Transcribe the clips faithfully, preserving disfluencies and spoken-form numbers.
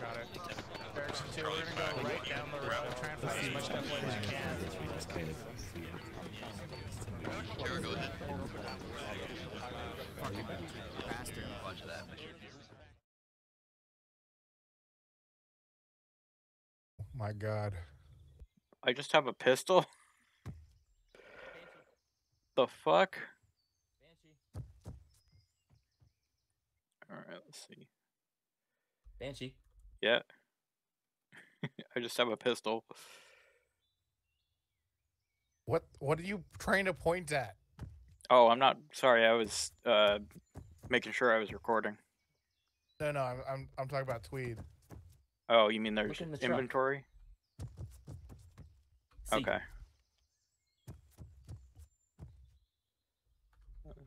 Got it. Barracks two, we're gonna go right down the road, try and find as much stuff as you can. Kara, go ahead. Faster and watch that. My God. I just have a pistol? The fuck? Alright, let's see. Banshee. Yeah. I just have a pistol. What what are you trying to point at? Oh, I'm not sorry, I was uh making sure I was recording. No no, I'm I'm I'm talking about Tweed. Oh, you mean there's in the inventory? See. Okay.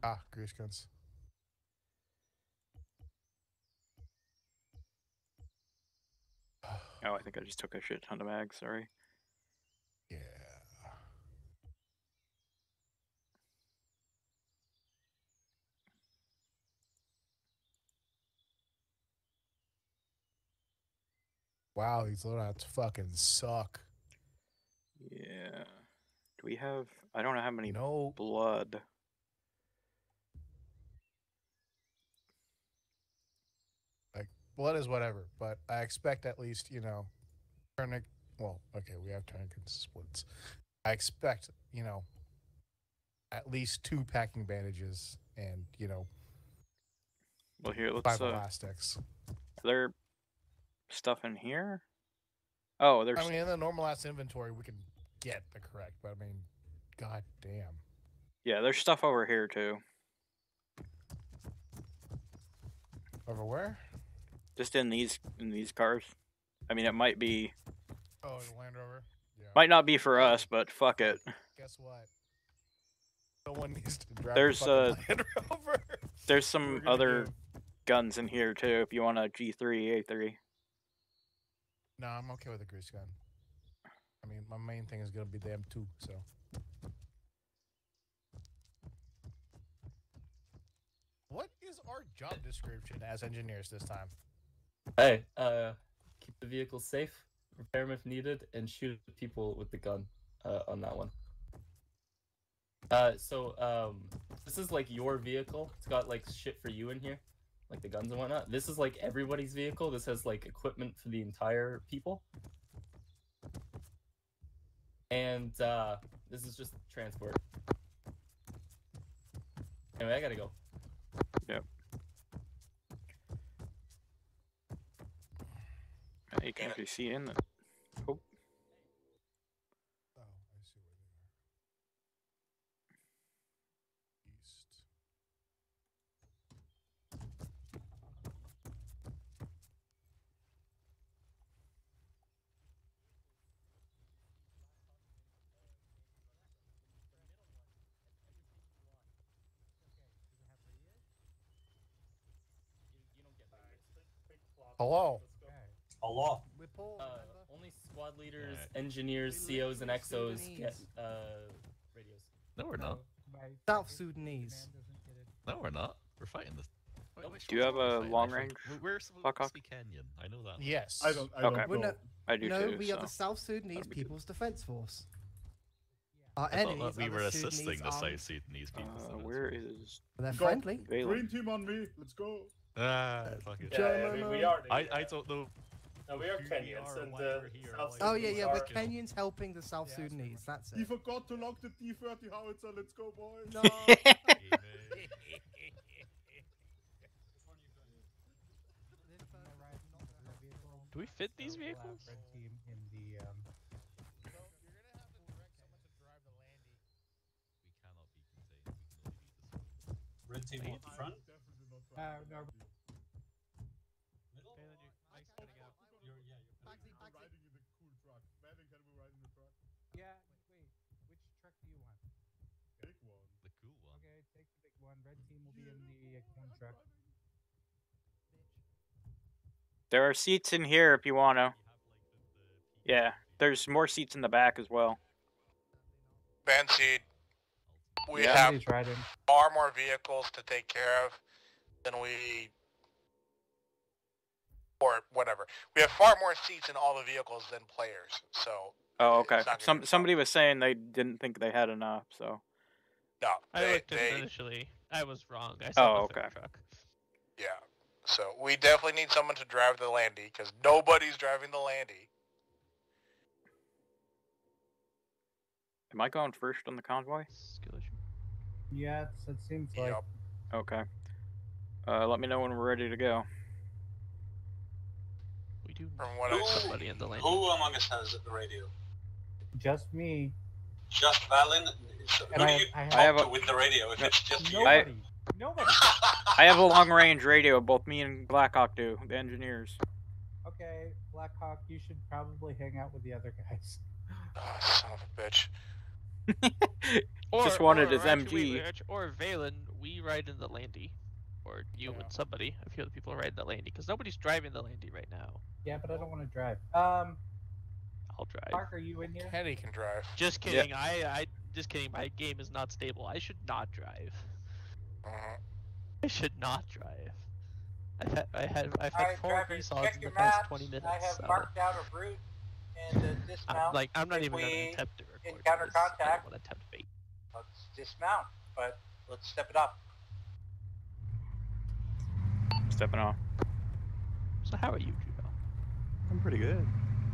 Ah, grease guns. Oh, I think I just took a shit ton of mags, sorry. Yeah. Wow, these loadouts fucking suck. Yeah. Do we have... I don't know how many no. blood... Blood is whatever, but I expect at least, you know, tournic, well, okay, we have tourniquet splits. I expect, you know, at least two packing bandages and, you know, well, here, let's, five uh, plastics. Is there stuff in here? Oh, there's... I mean, in the normal ass inventory, we can get the correct, but I mean, god damn. Yeah, there's stuff over here, too. Over where? Just in these in these cars. I mean, it might be... Oh, the Land Rover? Yeah. Might not be for us, but fuck it. Guess what? No one needs to drive there's, the uh, Land Rover. There's some other do. guns in here, too, if you want a G three, A three. No, I'm okay with a grease gun. I mean, my main thing is going to be the M two, so... What is our job description as engineers this time? Hey, uh, keep the vehicle safe, repair them if needed, and shoot people with the gun, uh, on that one. Uh, so, um, this is, like, your vehicle. It's got, like, shit for you in here, like the guns and whatnot. This is, like, everybody's vehicle. This has, like, equipment for the entire people. And, uh, this is just transport. Anyway, I gotta go. Yep. You can't really see in the... Oh. Oh, I see where they are. East. Hello. Allah. Uh, only squad leaders, right. engineers, C Os, and X Os get uh, radios. No, we're not. South Sudanese. No, we're not. We're fighting this. Wait, no, do you have a long range? We're supposed to be Kenyan. I know that. Yes. I don't. I don't okay. We're not, I do no, too, we so. are the South Sudanese People's Defense Force. Yeah. Our I enemies we are were the assisting Sudanese the South Sudanese People's uh, Defense Where is? They're friendly. Green team on me. Let's go. Ah, fuck it. Yeah, yeah, we are. I I don't know. No, we are Kenyans, and the South Sudanese. Oh yeah, yeah, we're Kenyans helping the South yeah, Sudanese. That's it. You forgot to lock the D thirty howitzer. Let's go, boys. No. Do we fit these vehicles? Red team at the front. Uh, no. Yeah, wait, which truck do you want? Big one. The cool one. Okay, take the big one. Red team will be in the uh, truck. There are seats in here if you want to. Yeah, there's more seats in the back as well. Bansidhe, we yeah. have right far more vehicles to take care of than we or whatever. We have far more seats in all the vehicles than players, so. Oh, okay. Some somebody was saying they didn't think they had enough, so. No, they, I looked they, initially. I was wrong. I saw oh, okay. Truck. Yeah. So we definitely need someone to drive the Landy, because nobody's driving the Landy. Am I going first on the convoy? Yeah, it seems like. Yep. Okay. Uh, let me know when we're ready to go. We do. From what who, somebody in the Landy. Who among us has the radio? Just me. Just Valen? So who I, do you I talk have to a, with the radio if no, it's just you? Nobody. Nobody. I have a long-range radio. Both me and Blackhawk do. The engineers. Okay, Blackhawk, you should probably hang out with the other guys. Oh, son of a bitch. or, just wanted or, his or M G. We, or Valen, we ride in the Landy. Or you yeah. and somebody. A few other people ride in the Landy. Because nobody's driving the Landy right now. Yeah, but I don't want to drive. Um, I'll drive. Mark, are you in here? Kenny can drive. Just kidding. Yep. I, I, just kidding. My game is not stable. I should not drive. Uh -huh. I should not drive. I've had, I had, I've had right, four resolves in the past maps. twenty minutes. I have so. marked out a route and a dismount. I'm, like, I'm not if even going to attempt to record encounter this. Contact. I don't attempt fate. Let's dismount, but let's step it up. Stepping off. So how are you, Judo? I'm pretty good.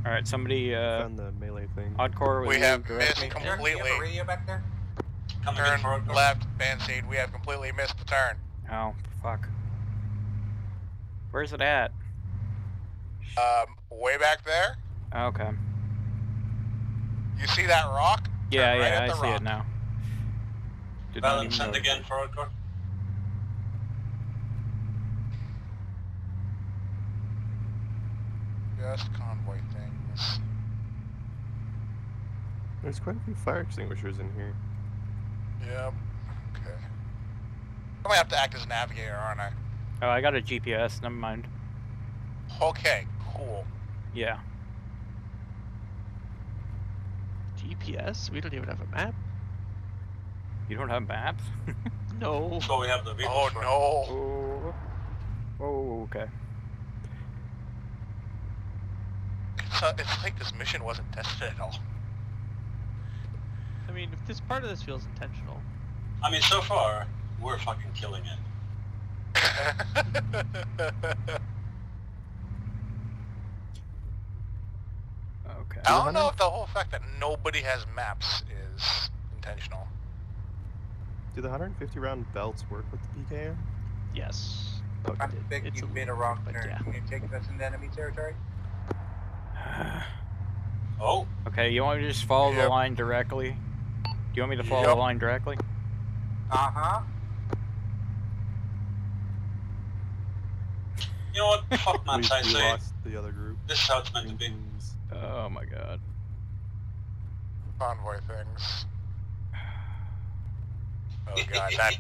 All right, somebody. Uh, Found the melee thing. Oddcore. We have missed me. completely. Do you have a radio back there? Turn left, Bansidhe. We have completely missed the turn. Oh, fuck. Where's it at? Um, way back there. Okay. You see that rock? Yeah, turn yeah, right I see rock. it now. Did Valen, send again for Oddcore. Just convoy things. There's quite a few fire extinguishers in here. Yep. Okay. I'm gonna have to act as navigator, aren't I? Oh, I got a G P S. Never mind. Okay. Cool. Yeah. G P S? We don't even have a map. You don't have maps? No. So we have the vehicle. Oh no. Oh. Oh. Okay. It's, uh, it's like this mission wasn't tested at all. I mean, if this part of this feels intentional. I mean, so far, we're fucking killing it. Okay. I don't know if the whole fact that nobody has maps is intentional. Do the one hundred fifty round belts work with the P K M? Yes. Okay. I think it's you've a made a wrong turn. Yeah. Can you take us into enemy territory? Oh. Okay, you want me to just follow yep. the line directly? Do you want me to follow yep. the line directly? Uh-huh. You know what? Fuck maps, I say. Lost the other group. This is how it's meant to be. Oh my god. Convoy things. Oh god, that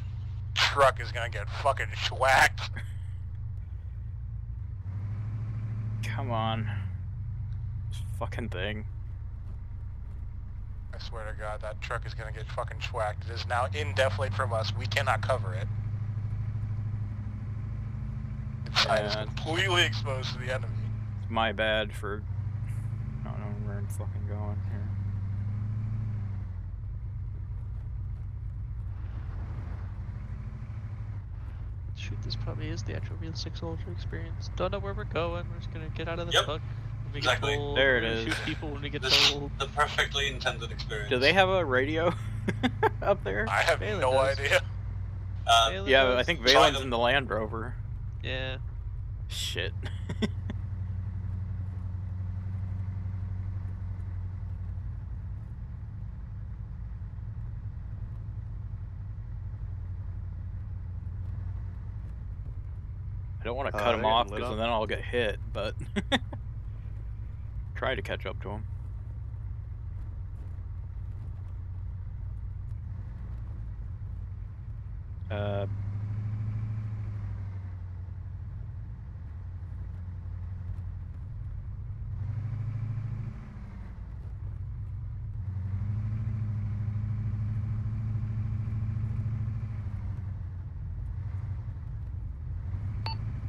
truck is gonna get fucking schwacked. Come on. This fucking thing. I swear to God, that truck is gonna get fucking schwacked. It is now in deflate from us. We cannot cover it. It's yeah, completely exposed to the enemy. It's my bad for I don't know where I'm fucking going here. Shoot, this probably is the actual real six soldier experience. Don't know where we're going. We're just gonna get out of the yep. truck. We exactly. Told, there it is. Shoot people when we get this told. Is the perfectly intended experience. Do they have a radio up there? I have Valen no does. idea. Uh, yeah, does. I think Valen's in the Land Rover. Yeah. Shit. I don't want to uh, cut him off because then I'll get hit, but... Try to catch up to him. Uh,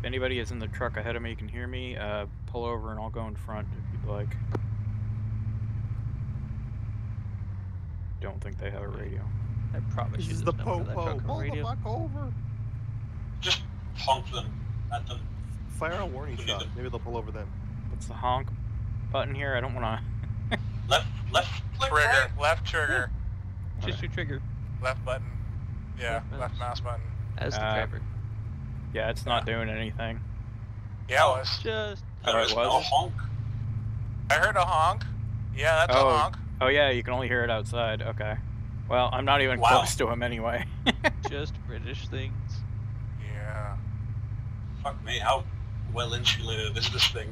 anybody is in the truck ahead of me, you can hear me, uh, pull over and I'll go in front if you'd like. Don't think they have a radio. I probably should. This is the Popo. Pull the fuck over. Just honk them at them. Fire a warning shot. Them. Maybe they'll pull over then. What's the honk button here? I don't want to. left, left, left, trigger, right. left trigger. Just right. your trigger. Left button. Yeah, left, left mouse button. That's the driver. Uh, yeah, it's not yeah. doing anything. Yeah, it was. Just. There was, oh, it was no honk. I heard a honk. Yeah, that's oh. a honk. Oh yeah, you can only hear it outside. Okay. Well, I'm not even wow. close to him anyway. Just British things. Yeah. Fuck me, how well insulated is this thing?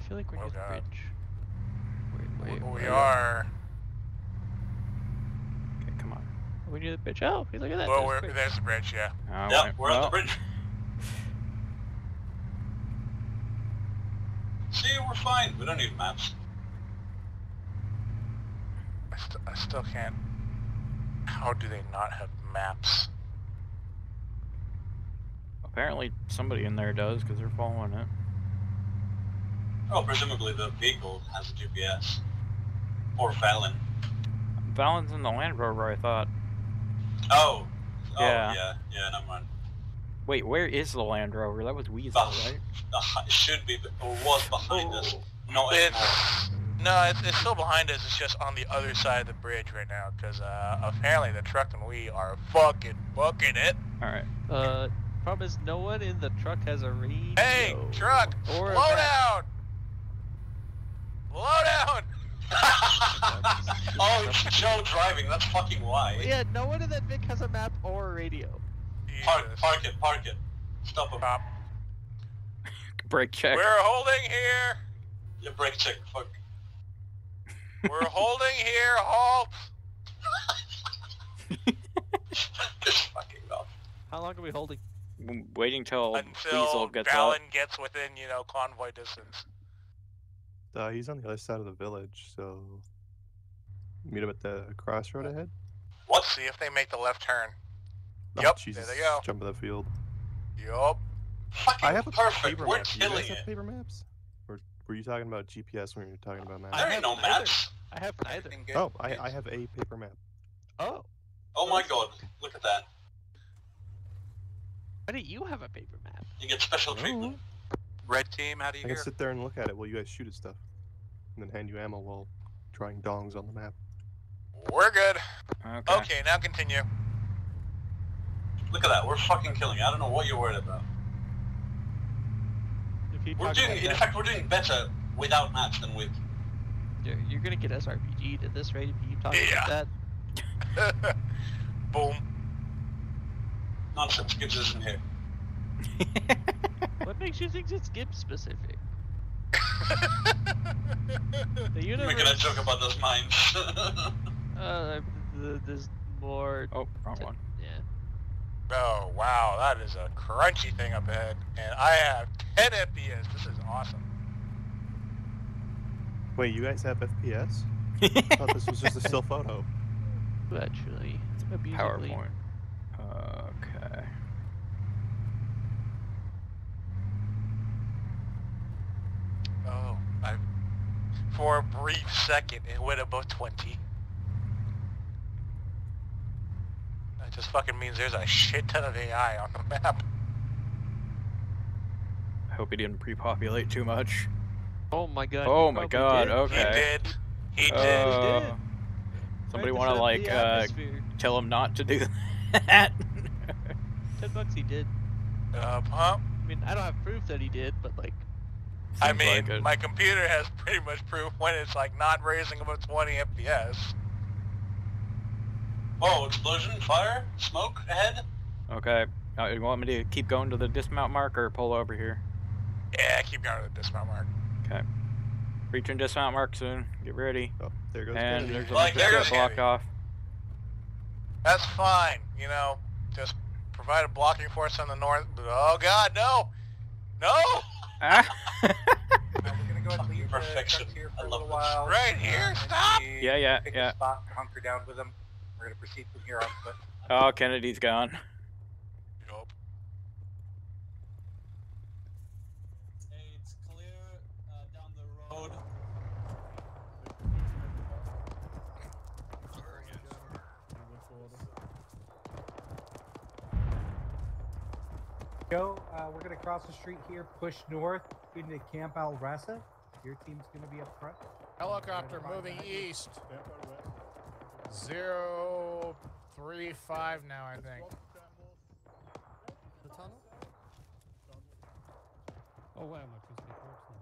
I feel like we're oh just God. Rich. Wait, wait, we wait. are. Okay, come on. Are we near the bridge? Oh, look at that. Well, there's, we're, the there's the bridge, yeah. Oh, yep, wait. we're well. on the bridge. See, we're fine. We don't need maps. I, st I still can't. How do they not have maps? Apparently somebody in there does, because they're following it. Oh, presumably the vehicle has a G P S. Or Fallon. Fallon's in the Land Rover, I thought. Oh. Oh, yeah. Yeah, yeah, never mind. Wait, where is the Land Rover? That was Weasel, right? It should be, or was behind oh. us. No, it's, no it's, it's still behind us. It's just on the other side of the bridge right now, because uh, apparently the truck and we are fucking booking it. All right. Uh, problem is, no one in the truck has a radio. Hey, truck! Or slow down! Slow down! Oh, it's Joe driving. That's fucking why. Yeah, no one in that Vic has a map or a radio. Park, park it, park it. Stop him. Stop. Brake check. We're holding here. Yeah, brake check, fuck. We're holding here, halt. It's fucking up. How long are we holding? I'm waiting till Diesel gets out. Until Fallon gets within, you know, convoy distance. Uh, he's on the other side of the village, so... Meet him at the crossroad ahead? Let's see if they make the left turn. Oh, yep, Jesus. There they go. Jump in the field. Yep. Fucking I have a perfect. We're map. killing it. Paper maps? Or were you talking about G P S when you were talking about maps? There ain't no maps. I have neither. Oh, I, I have a paper map. Oh. Oh my God! Look at that. Why do you have a paper map? You get special treatment. Red team, how do you? I can sit there and look at it while you guys shoot at stuff, and then hand you ammo while drawing dongs on the map. We're good. Okay. Okay, now continue. Look at that, we're fucking killing. I don't know what you're worried about. If we're doing, in that, fact, we're doing better without maps than with. You're, you're gonna get S R P G'd at this rate if you keep talking yeah. like that. Boom. Nonsense, Gibbs isn't here. What makes you think it's Gibbs specific? The universe. We're gonna joke about those mines. uh, there's more. Oh, wrong one. Oh wow, that is a crunchy thing up ahead, and I have ten F P S. This is awesome. Wait, you guys have F P S? I thought this was just a still photo. Actually, it's PowerPoint. Okay. Oh, I. For a brief second, it went above twenty. That just fucking means there's a shit ton of A I on the map. I hope he didn't pre-populate too much. Oh my God. Oh my God, did. okay. He did. He did. Uh, he did. Somebody right want to like uh, tell him not to do that? Ten bucks he did. Uh, huh? I mean, I don't have proof that he did, but like... Seems I mean, like my computer has pretty much proof when it's like not raising above twenty F P S. Oh, explosion, fire, smoke ahead. Okay. Uh, you want me to keep going to the dismount mark or pull over here? Yeah, keep going to the dismount mark. Okay. Reaching dismount mark soon. Get ready. Oh, there goes and there's a, like, there goes block heavy. off. That's fine. You know, just provide a blocking force on the north. Oh, God, no. No. Ah. Go and leave perfection. The here for I love a little while. Right here, uh, stop. Yeah, yeah, pick yeah. a spot, hunker down with them. We're going to proceed from here on foot. Oh, Kennedy's gone. Nope. It's clear uh, down the road. Go. Uh, we're going to cross the street here, push north into Camp Al Rasa. Your team's going to be up front. Helicopter moving east. Zero three five now, I think. The tunnel? Oh, wow, my acoustic works now.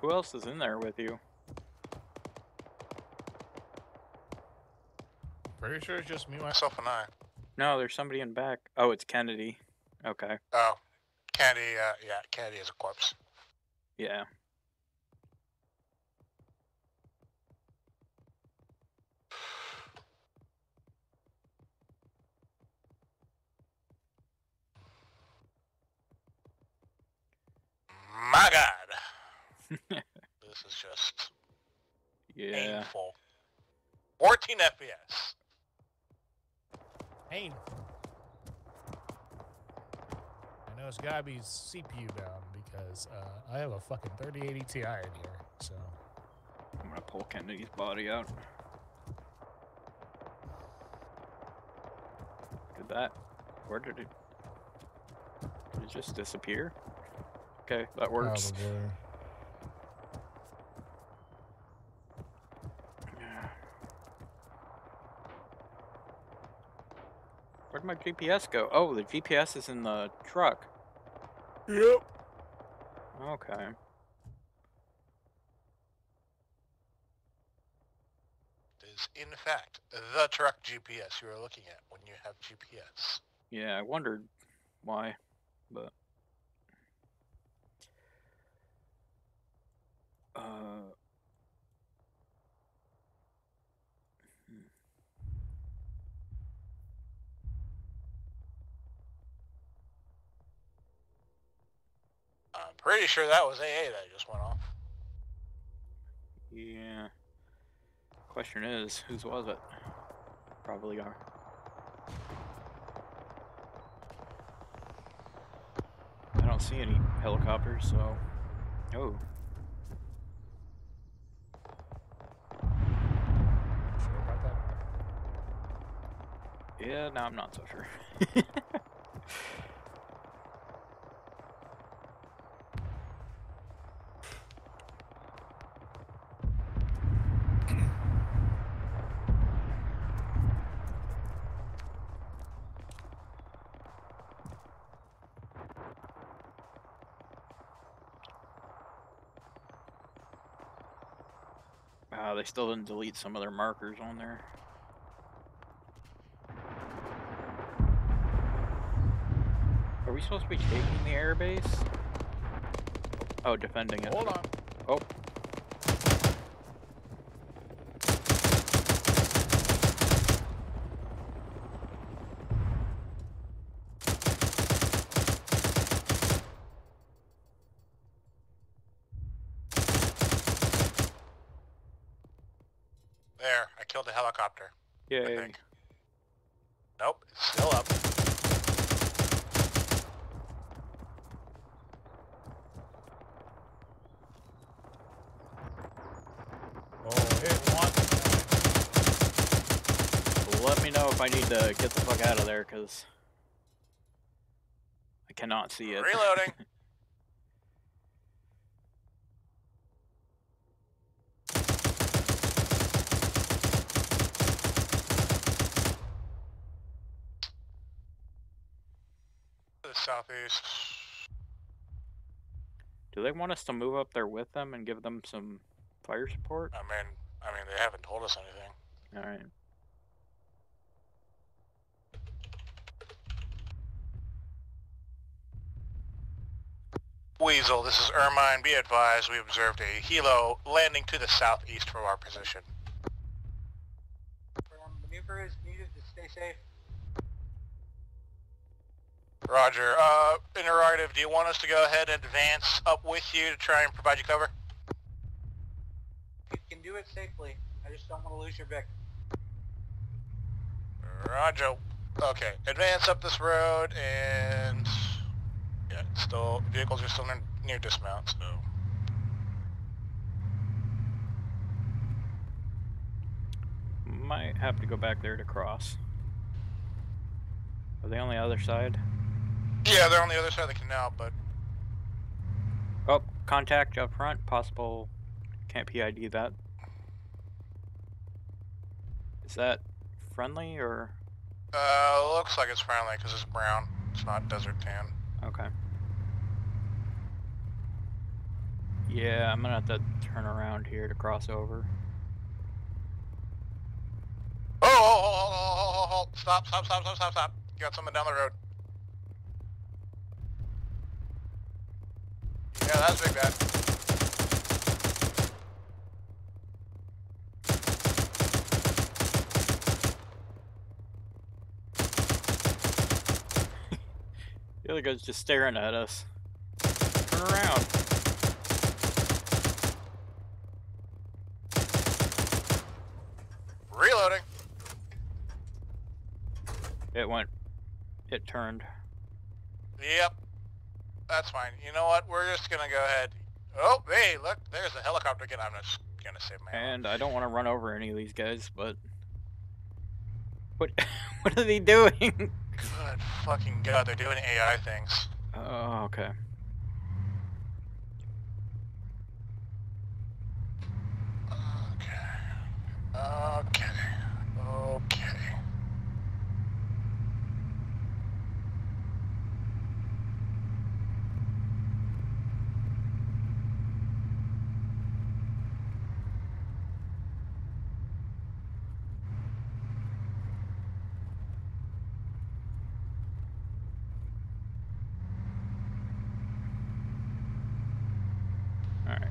Who else is in there with you? Pretty sure it's just me, myself, and I. No, there's somebody in back. Oh, it's Kennedy. Okay. Oh, Kennedy, uh, yeah, Kennedy is a corpse. Yeah. Yeah. Painful. fourteen F P S. Painful. I know it's gotta be C P U bound because uh, I have a fucking thirty eighty Ti in here, so. I'm gonna pull Kennedy's body out. Look at that. Where did it? Did it just disappear? Okay, that works. Probably. Where'd my G P S go? Oh, the G P S is in the truck. Yep. Okay. It is, in fact, the truck G P S you are looking at when you have G P S. Yeah, I wondered why, but... Uh... I'm pretty sure that was A A that just went off. Yeah. Question is, whose was it? Probably are. I don't see any helicopters, so... Oh. Sure about that? Yeah, no, I'm not so sure. Wow, they still didn't delete some of their markers on there. Are we supposed to be taking the airbase? Oh, defending it. Hold on. Oh. I killed the helicopter. Yeah. I think. Nope, it's still up. Oh, hit one. Let me know if I need to get the fuck out of there, because I cannot see it. Reloading. Southeast. Do they want us to move up there with them and give them some fire support? I mean, I mean, they haven't told us anything. All right. Weasel, this is Ermine. Be advised, we observed a helo landing to the southeast from our position. Maneuver is needed to stay safe. Roger. Uh, interrogative, do you want us to go ahead and advance up with you to try and provide you cover? You can do it safely. I just don't want to lose your Vic. Roger. Okay. Advance up this road and... Yeah, it's still... Vehicles are still near, near dismount, so... Might have to go back there to cross. Are they on the other side? Yeah, they're on the other side of the canal, but... Oh, contact up front, possible... Can't P I D that. Is that friendly, or...? Uh, looks like it's friendly, because it's brown. It's not desert tan. Okay. Yeah, I'm gonna have to turn around here to cross over. Oh, hold, hold, hold, hold, hold. Stop, stop, stop, stop, stop, stop. You got someone down the road. Yeah, that's big bad. The other guy's just staring at us. Turn around. Reloading. It went. It turned. Yep. That's fine. You know what? We're just gonna go ahead. Oh, hey, look, there's the helicopter again. I'm just gonna save my And own. I don't want to run over any of these guys, but what? What are they doing? Good fucking god, they're doing A I things. Oh, okay. Okay. Okay. Okay.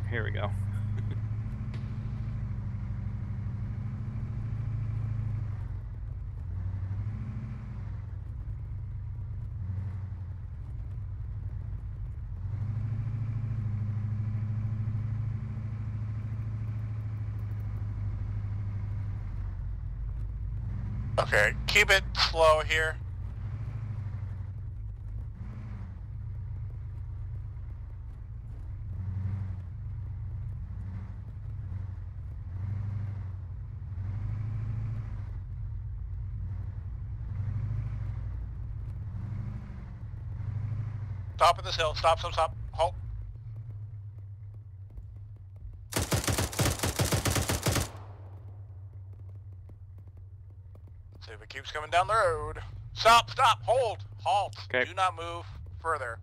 Here we go. Okay, keep it slow here. Top of this hill. Stop, stop, stop. Halt. See if it keeps coming down the road. Stop, stop, hold, halt. Okay. Do not move further.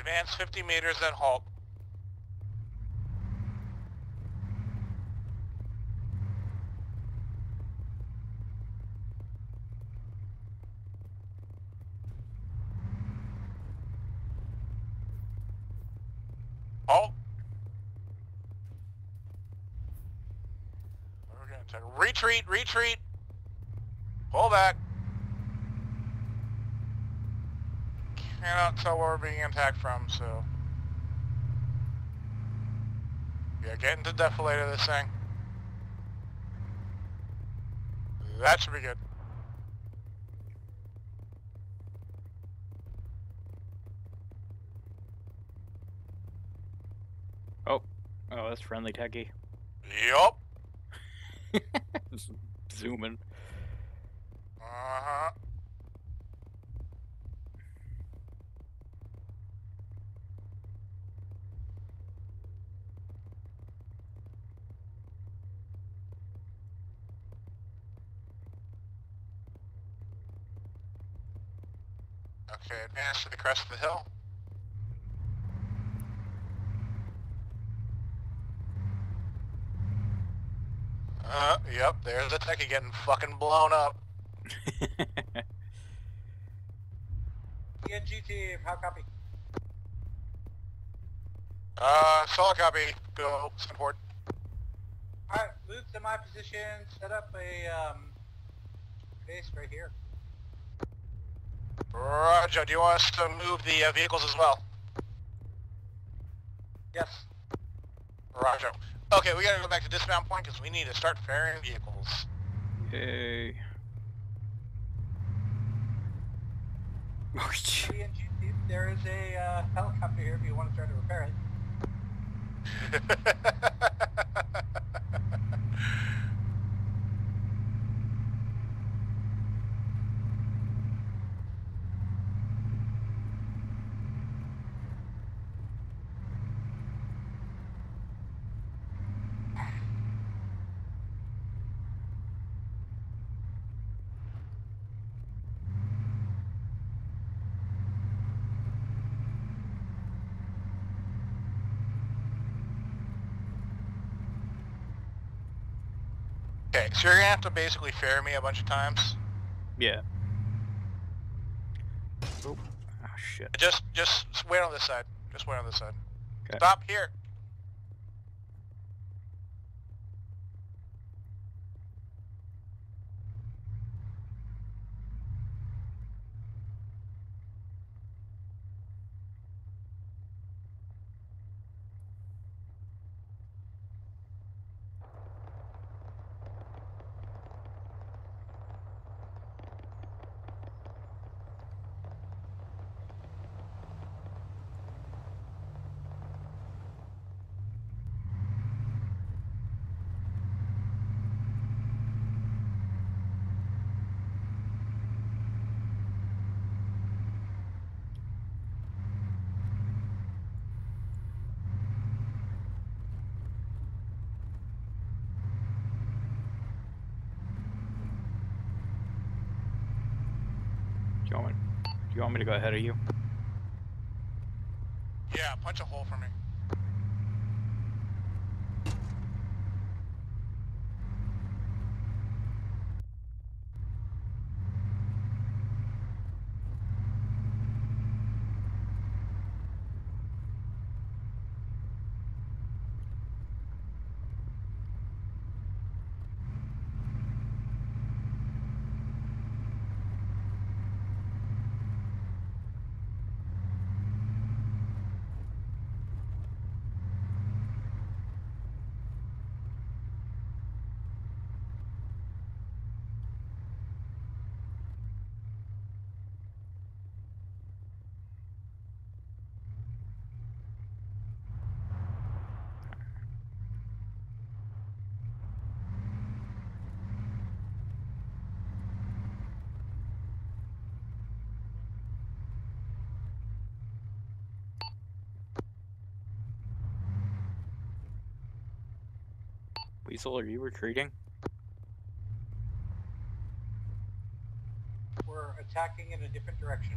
Advance fifty meters, then halt. Halt. We're going to retreat, retreat. Pull back. Cannot tell where we're being attacked from, so. Yeah, get into defilade of this thing. That should be good. Oh. Oh, that's friendly techie. Yup. Just zooming. Uh-huh. Okay, advance to the crest of the hill. Uh, yep, there's the techie getting fucking blown up. P N G team, how copy? Uh, solid copy. Go support. Alright, move to my position, set up a, um, base right here. Roger, do you want us to move the uh, vehicles as well? Yes. Roger. Okay, we gotta go back to dismount point because we need to start ferrying vehicles. Yay. There is a uh, helicopter here if you want to try to repair it. So you're going to have to basically ferry me a bunch of times. Yeah. Oop. Oh, shit. Just, just wait on this side. Just wait on this side. Okay. Stop here. You want me to go ahead of you? Yeah, punch a hole for me. Weasel, are you retreating? We're attacking in a different direction.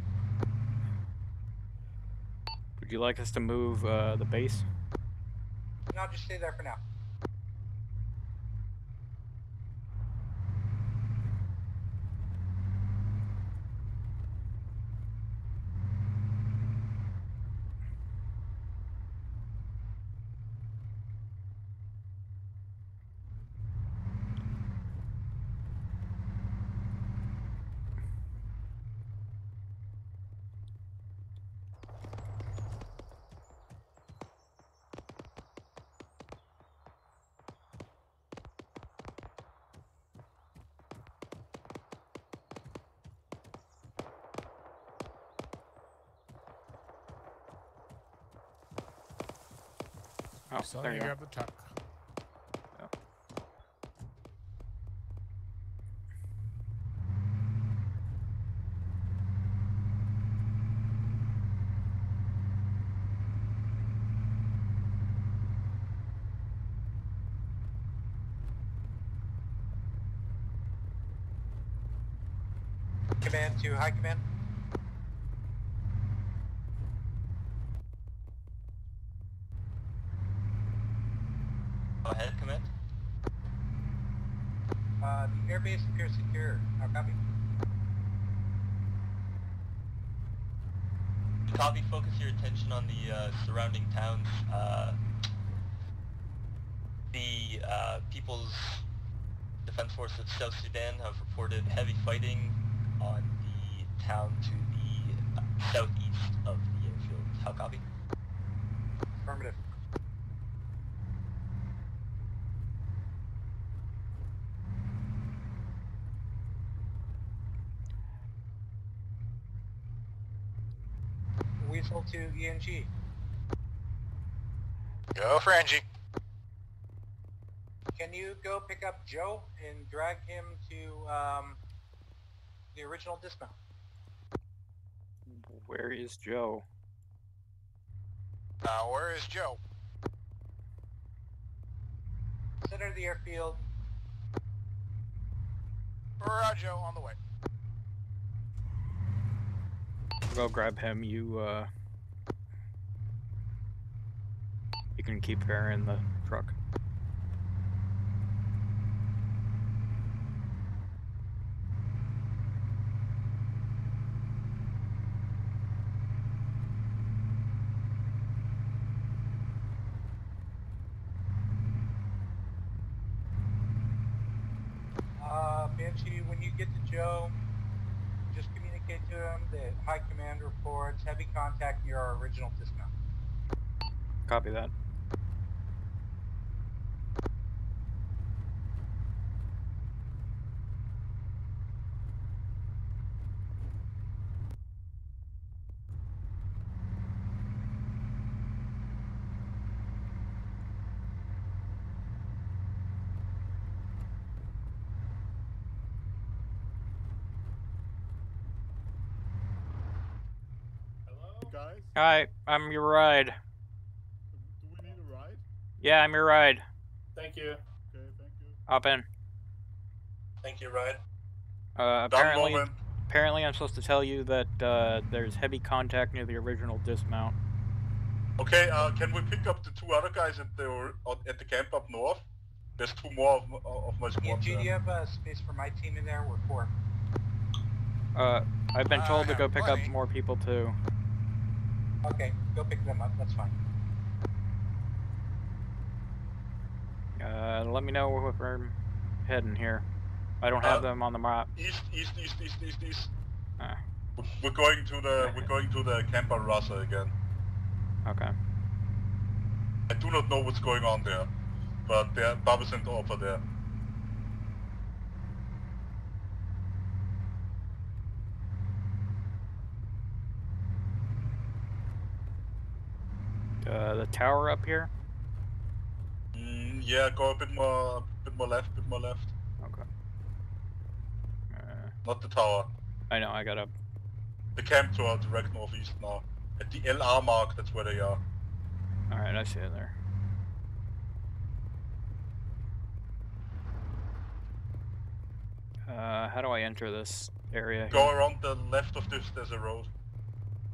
Would you like us to move uh, the base? No, just stay there for now. Oh, so there you grab the truck. Oh. Command to high command. Airbase appears secure. I'll copy. Copy. Focus your attention on the uh, surrounding towns. Uh, the uh, People's Defense Force of South Sudan have reported heavy fighting on the town to the uh, southeast of the airfield. How copy? Affirmative. To E N G. Go for N G. Can you go pick up Joe and drag him to um, the original dismount? Where is Joe? Uh, where is Joe? Center of the airfield. Roger, on the way. Go grab him. You, uh... You can keep her in the truck. Uh, Banshee, when you get to Joe, just communicate to him that high command reports heavy contact near our original dismount. Copy that. Hi, I'm your ride. Do we need a ride? Yeah, I'm your ride. Thank you. Okay, thank you. Hop in. Thank you, ride. Uh, apparently, apparently I'm supposed to tell you that uh, there's heavy contact near the original dismount. Okay, uh, can we pick up the two other guys at the at the camp up north? There's two more of, of my squad. Do you have uh, space for my team in there? We're four. Uh, I've been told uh, to go pick plenty. up more people too. Okay, go pick them up, that's fine. Uh, let me know where we're heading here. I don't have uh, them on the map. East, east, east, east, east, east. Ah. We're going to the we're going to the Camp Al Rasa again. Okay. I do not know what's going on there, but there Baba sent over there. Uh, the tower up here? Mm, yeah, go a bit more, a bit more left, a bit more left. Okay. Uh, Not the tower. I know, I got up. The camp tower, direct northeast now. At the L R mark, that's where they are. Alright, I see it there. Uh, how do I enter this area? Go here? Around the left of this, there's a road.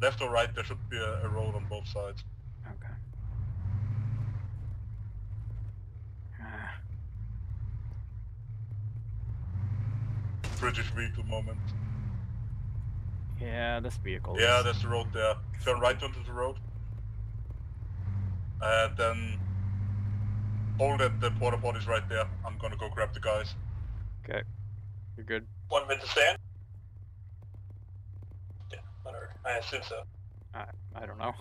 left or right, there should be a, a road on both sides. Okay. Uh. British vehicle moment. Yeah, this vehicle. Yeah, there's the road there. Turn right onto the road. And then hold at the porta potties right there. I'm gonna go grab the guys. Okay. You're good. One minute to stand? Yeah, I heard. I assume so. I, I don't know.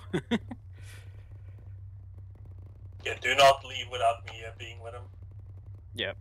Yeah, do not leave without me uh, being with him. Yep.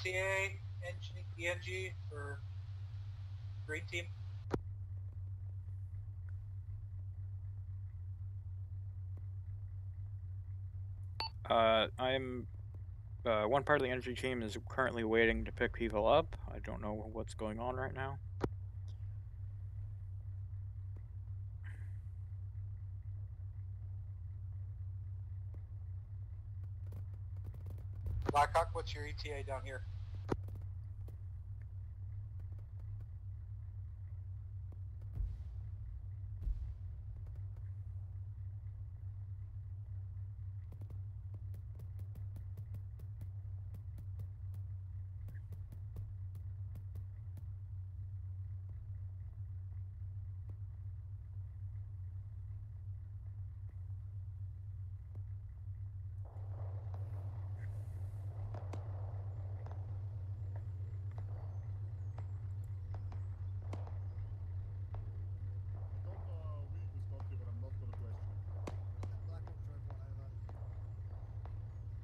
G T A, E N G, or green team. Uh, I'm, uh, one part of the energy team is currently waiting to pick people up. I don't know what's going on right now. Blackhawk, what's your E T A down here?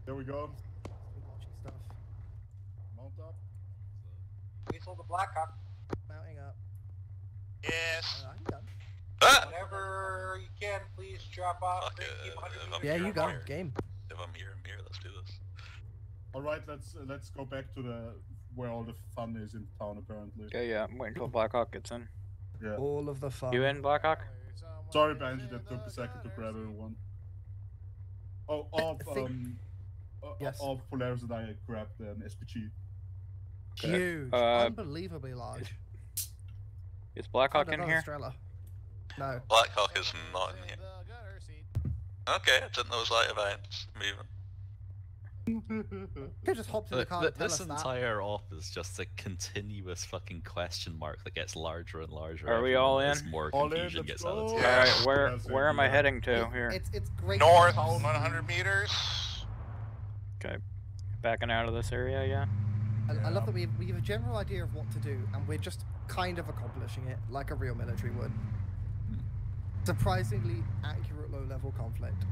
There we go. Stuff. Mount up. We sold the Blackhawk. Mounting up. Yes. Uh, I'm done. Ah. Whenever you can, please drop off. Okay, uh, yeah, here, you go. Game. If I'm here, I'm here. Let's do this. All right, let's uh, let's go back to the where all the fun is in town, apparently. Yeah, yeah. I'm waiting until Blackhawk gets in. Yeah. All of the fun. You in, Blackhawk? Sorry, Bansidhe, that took a second to grab everyone. Oh, all um. Uh, yes. All Polaris and I grabbed an S P G. Okay. Huge, uh, unbelievably large. Is Blackhawk in here? Australia. No. Blackhawk is not in here. Okay, I didn't know it was light events moving. They just hopped in the car. Th and tell this us entire that. Op is just a continuous fucking question mark that gets larger and larger. Are we all in? More all confusion in, gets out of yeah. All right, where where am I heading to it, here? It's it's great. North, one hundred meters. Okay, backing out of this area, yeah. I, yeah. I love that we we have a general idea of what to do, and we're just kind of accomplishing it like a real military would. Surprisingly accurate low-level conflict.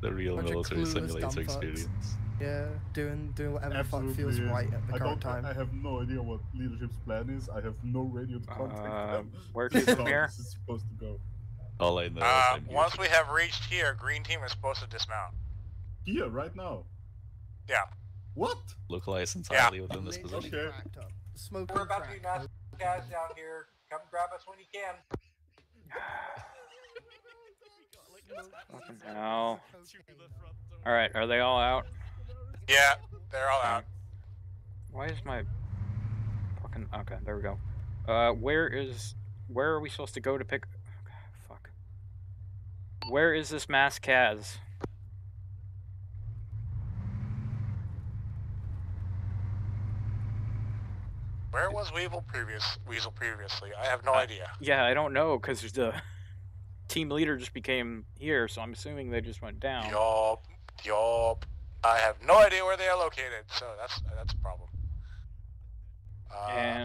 The real military simulator experience. Yeah, doing doing whatever Absolutely, the fuck feels yeah. right at the I current time. I have no idea what leadership's plan is. I have no radio to contact uh, them. Where to from here? This is supposed to go. All I know uh, is once we have reached here, green team is supposed to dismount. Here, right now. Yeah. What? Localized entirely yeah. within this position. Okay. Smoke We're about crack. To knock guys down here. Come grab us when you can. Fucking hell. All right, are they all out? Yeah, they're all out. Why is my fucking okay? There we go. Uh, where is where are we supposed to go to pick? Okay, fuck. Where is this mass Kaz? Where was Weasel previous? Weasel previously? I have no uh, idea. Yeah, I don't know because the team leader just became here, so I'm assuming they just went down. Yup, yup. I have no idea where they are located, so that's that's a problem.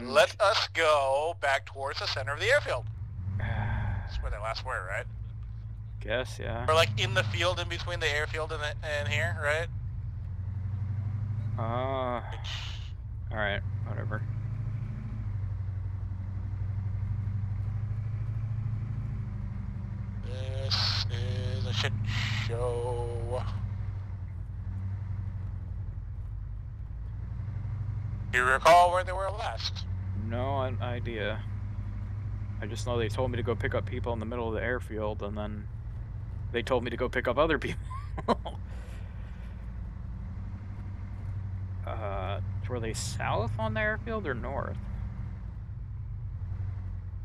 And let us go back towards the center of the airfield. That's where they last were, right? Guess, yeah. Or like in the field in between the airfield and, the, and here, right? Uh, alright, whatever. This is a shit show. Do you recall where they were last? No idea. I just know they told me to go pick up people in the middle of the airfield, and then they told me to go pick up other people. uh, were they south on the airfield or north?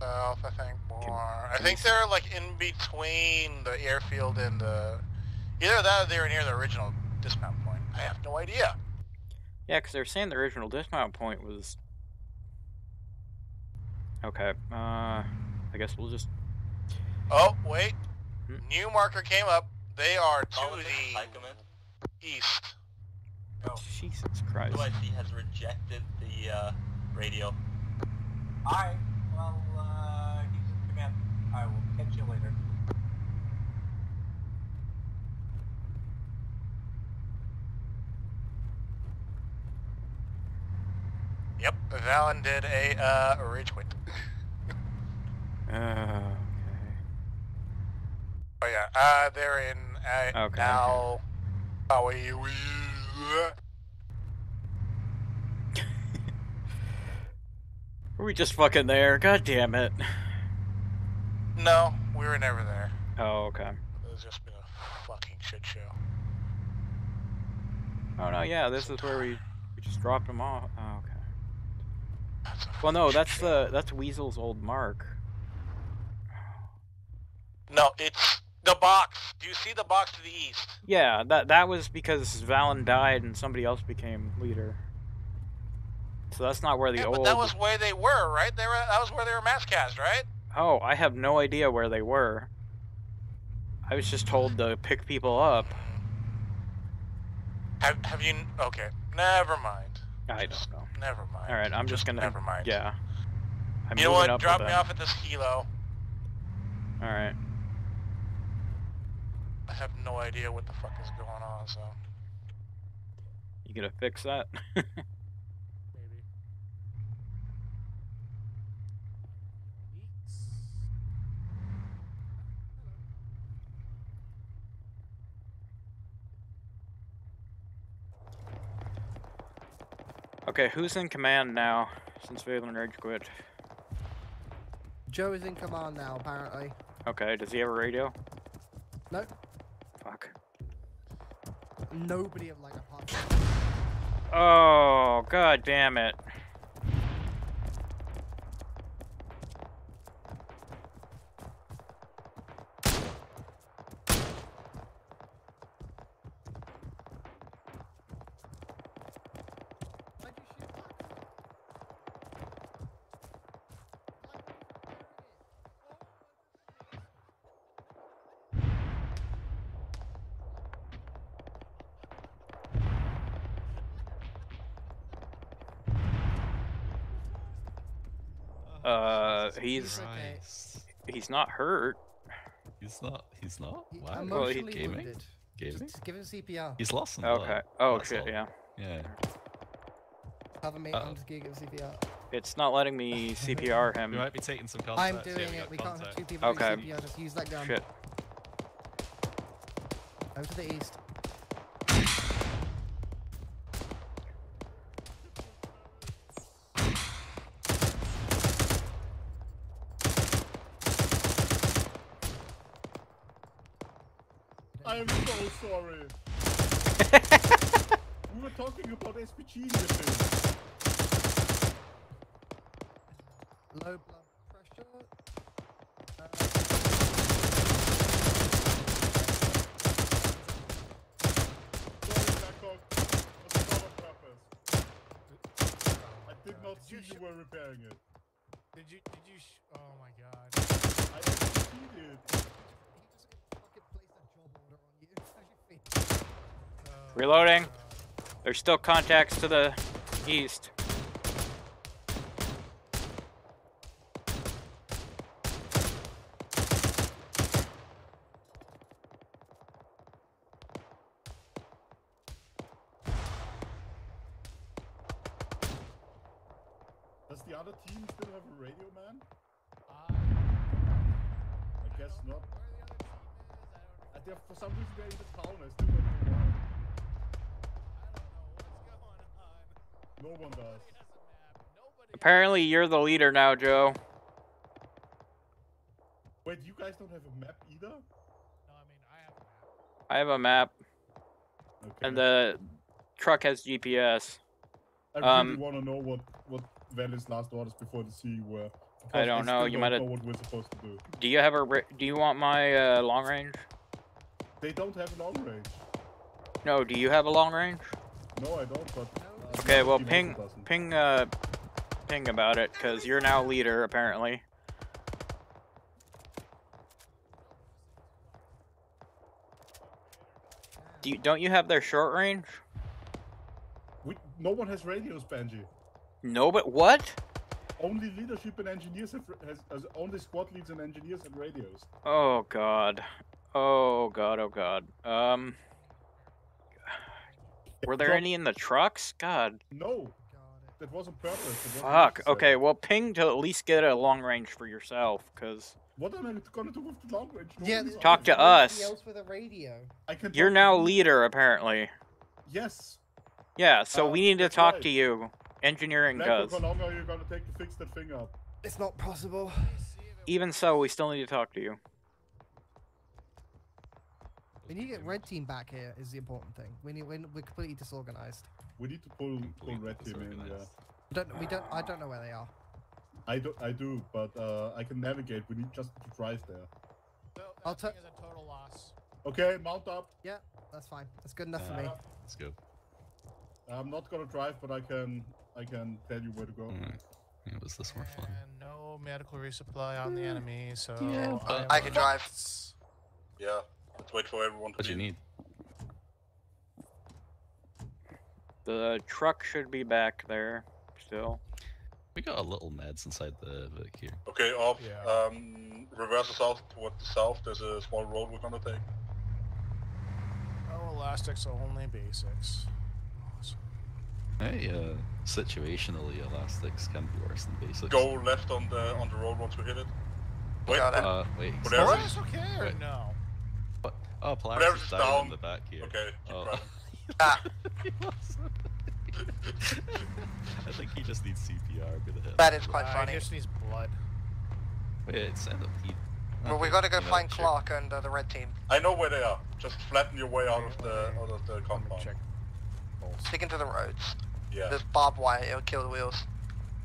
South, I think. More. Can, I can think they're like in between the airfield and the. Either that or they were near the original dismount point. I have no idea. Yeah, because they're saying the original dismount point was... Okay, uh... I guess we'll just... Oh, wait. Hmm? New marker came up. They are to oh, the east. Oh. Jesus Christ. U I C has rejected the, uh, radio. Alright, well, uh... command. I will catch you later. Yep, Valen did a uh, rage quit. uh, okay. Oh yeah, uh, they're in uh, okay, now. Okay. Oh, we, we. Were we just fucking there? God damn it! No, we were never there. Oh okay. It's just been a fucking shit show. Oh no, yeah, this is where we we just dropped them off. Oh, okay. Well, no, that's the that's Weasel's old mark. No, it's the box. Do you see the box to the east? Yeah, that that was because Valen died and somebody else became leader. So that's not where the yeah, old. But that was where they were, right? They were that was where they were mass cast, right? Oh, I have no idea where they were. I was just told to pick people up. Have Have you? Okay, never mind. I don't know. Never mind. Alright, I'm just, just gonna... Never mind. Yeah. I'm you know what? Up Drop me off at this helo. Alright. I have no idea what the fuck is going on, so... You gonna fix that? Maybe. Okay, who's in command now, since Valen Rage quit? Joe is in command now, apparently. Okay, does he have a radio? No. Fuck. Nobody of like a punch. Oh, god damn it. Uh, he's Christ. he's not hurt. He's not. He's not. Wow. Well, he gaming. Wounded. Gaming. Just give him C P R. He's lost some. Okay. Oh That's shit. All. Yeah. Yeah. Have him eight hundred gig of C P R. It's not letting me C P R him. You might be taking some contact. I'm doing yeah, it. We, we can't have two people okay. do C P R. Just use that gun. Shit. Over to the east. I'm so sorry. We were talking about S P G missions. Low blood pressure. Sorry, Blackhawk. That's not what happens. I did not see you were repairing it. Did you? Did you? Sh oh my god. I didn't see it. Reloading. There's still contacts to the east. Does the other team still have a radio, man? Uh, I guess not. Where the other team is, I don't know. For some reason they're in the town. I still don't know why. I don't know what's going on. No one does. Apparently you're the leader now, Joe. Wait, you guys don't have a map either? No, I mean, I have a map. I have a map. Okay. And the truck has G P S. I really um, want to know what, what Valley's last orders before the C were. I don't know. You might know what we're supposed to do. Do you have a? Do you want my uh, long range? They don't have long range. No. Do you have a long range? No, I don't. But uh, okay. Well, ping, ping, uh, ping about it, because you're now leader apparently. Do you, don't you have their short range? We, no one has radios, Benji. No, but what? Only leadership and engineers have has, has only squad leads and engineers have radios. Oh god, oh god, oh god. Um, were there any in the trucks? God. No, that wasn't purpose. That wasn't Fuck. Okay, well, ping to at least get a long range for yourself, cause. What am I gonna do with the long range? No yeah, talk to us. Else with a radio. I can You're now leader, apparently. Yes. Yeah, so um, we need to talk right. to you. Engineering does. How long are you gonna take to fix that thing up? It's not possible. Even so, we still need to talk to you. We need to get red team back here. Is the important thing. We need. We're completely disorganized. We need to pull pull red team in. Yeah. We don't. We don't. I don't know where they are. I do, I do, but uh, I can navigate. We need just to drive there. So I'll take a total loss. Okay, mount up. Yeah, that's fine. That's good enough uh, for me. Let's go. I'm not gonna drive, but I can I can tell you where to go. Right. Yeah, was this more fun? And no medical resupply on mm. the enemy, so yeah, uh, I can drive. Yeah, let's wait for everyone. To what do you need? The truck should be back there still. We got a little meds inside the Vic here. Okay, off. Yeah. Um, reverse the south toward the south. There's a small road we're gonna take. Oh, elastics are only basics. Awesome. Hey, uh, situationally, elastics can be worse than basics. Go left on the on the road once we hit it. Wait, uh, wait. Polaris okay or wait. no? What? Oh, Polaris, Polaris is down, down in the back here. Okay. Keep oh. ah. I think he just needs C P R. Good hit. That is quite uh, funny. He just needs blood. Wait, it's end up. Well, we gotta go find Clark check. and uh, the red team. I know where they are. Just flatten your way out of the out of the compound. Check. Sticking to the roads. Yeah. There's barbed wire. It'll kill the wheels.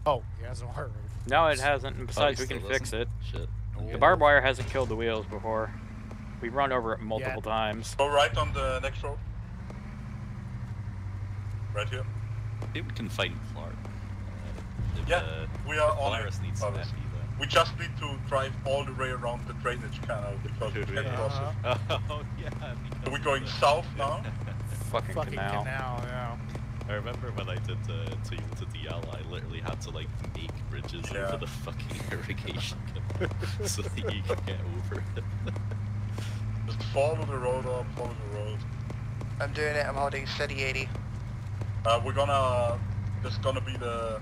Oh, it hasn't worked. No, it hasn't. And besides, oh, we can doesn't. fix it. Shit. No, the barbed wire hasn't killed the wheels before. We've run over it multiple yeah. times. Go right on the next road. Right here. Maybe we can find Clark. Uh, if, yeah, uh, we are on it. Needs an M P, we just need to drive all the way around the drainage canal because we can't cross it. Oh yeah. Are we going south now? Fucking, Fucking canal. canal yeah. I remember when I did uh, to to D L, I literally had to like make bridges yeah. over the fucking irrigation canal so that you can get over it. Just follow the road up, follow the road. I'm doing it. I'm holding steady eighty. Uh, we're gonna, there's gonna be the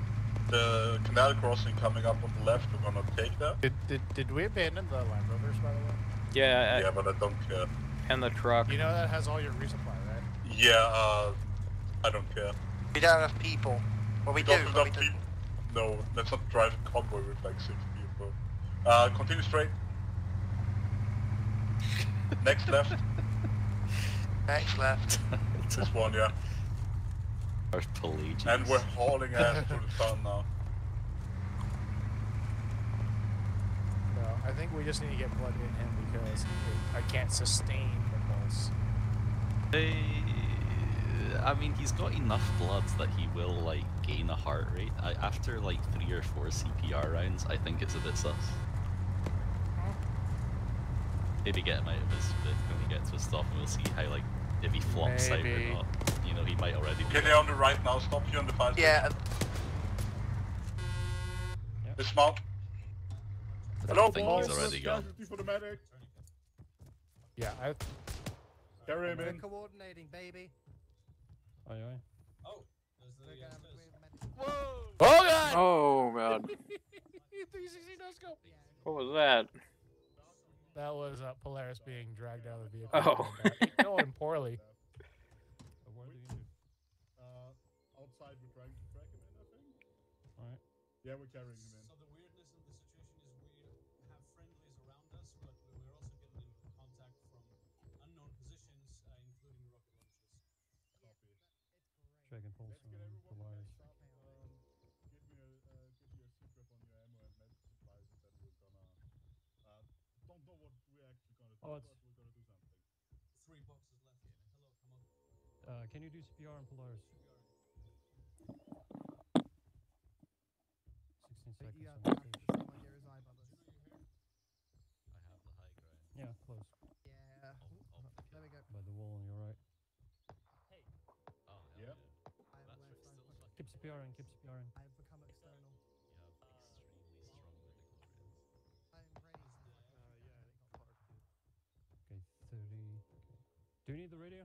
the canal crossing coming up on the left, we're gonna take that. Did, did, did we abandon the Land Rovers, by the way? Yeah. Yeah, I, but I don't care. And the truck. You know that has all your resupply, right? Yeah, uh, I don't care. We don't have people. Well, we, we do, don't have people. Do. No, let's not drive a convoy with like six people. Uh, continue straight. Next left. Next left. This one, yeah. Pelagians. And we're hauling ass through the town now. No, I think we just need to get blood in him because I can't sustain the pulse. They, I mean, he's got enough blood that he will like gain a heart rate. I, after like three or four C P R rounds, I think it's a bit sus. Maybe get him out of his bit when we get to a stop, and we'll see how like if he flops out or not. You know, he might already be. Okay, they're on the right now, stop you on the fire. Yeah. Yep. Dismount. Hello, boys. He's already gone. For the medic. Yeah, I. Carry him in. Coordinating, baby. Aye, aye. Oh, there's the guy. Whoa! Oh, God! Oh, man. three sixty no scope. What was that? That was uh, Polaris being dragged out of the vehicle. Oh. Going poorly. Outside we're trying to track him in, I think. All right. Yeah, we're carrying him in. So the weirdness of the situation is we have friendlies around us, but we're also getting in contact from unknown positions, uh, including rocket launches. Copy. Check and pulse on Polaris. Oh, it's three boxes left here. Hello, come on. Uh, can you do C P R on Polaris? sixteen seconds. Yeah, I have the high ground. Yeah, close. Yeah. Off, off the there we go. By the wall on your right. Hey. Oh, yeah. Keep C P R in, keep C P R in. I have become external. You have extremely strong medical skills. I'm ready. Okay, thirty. Do you need the radio?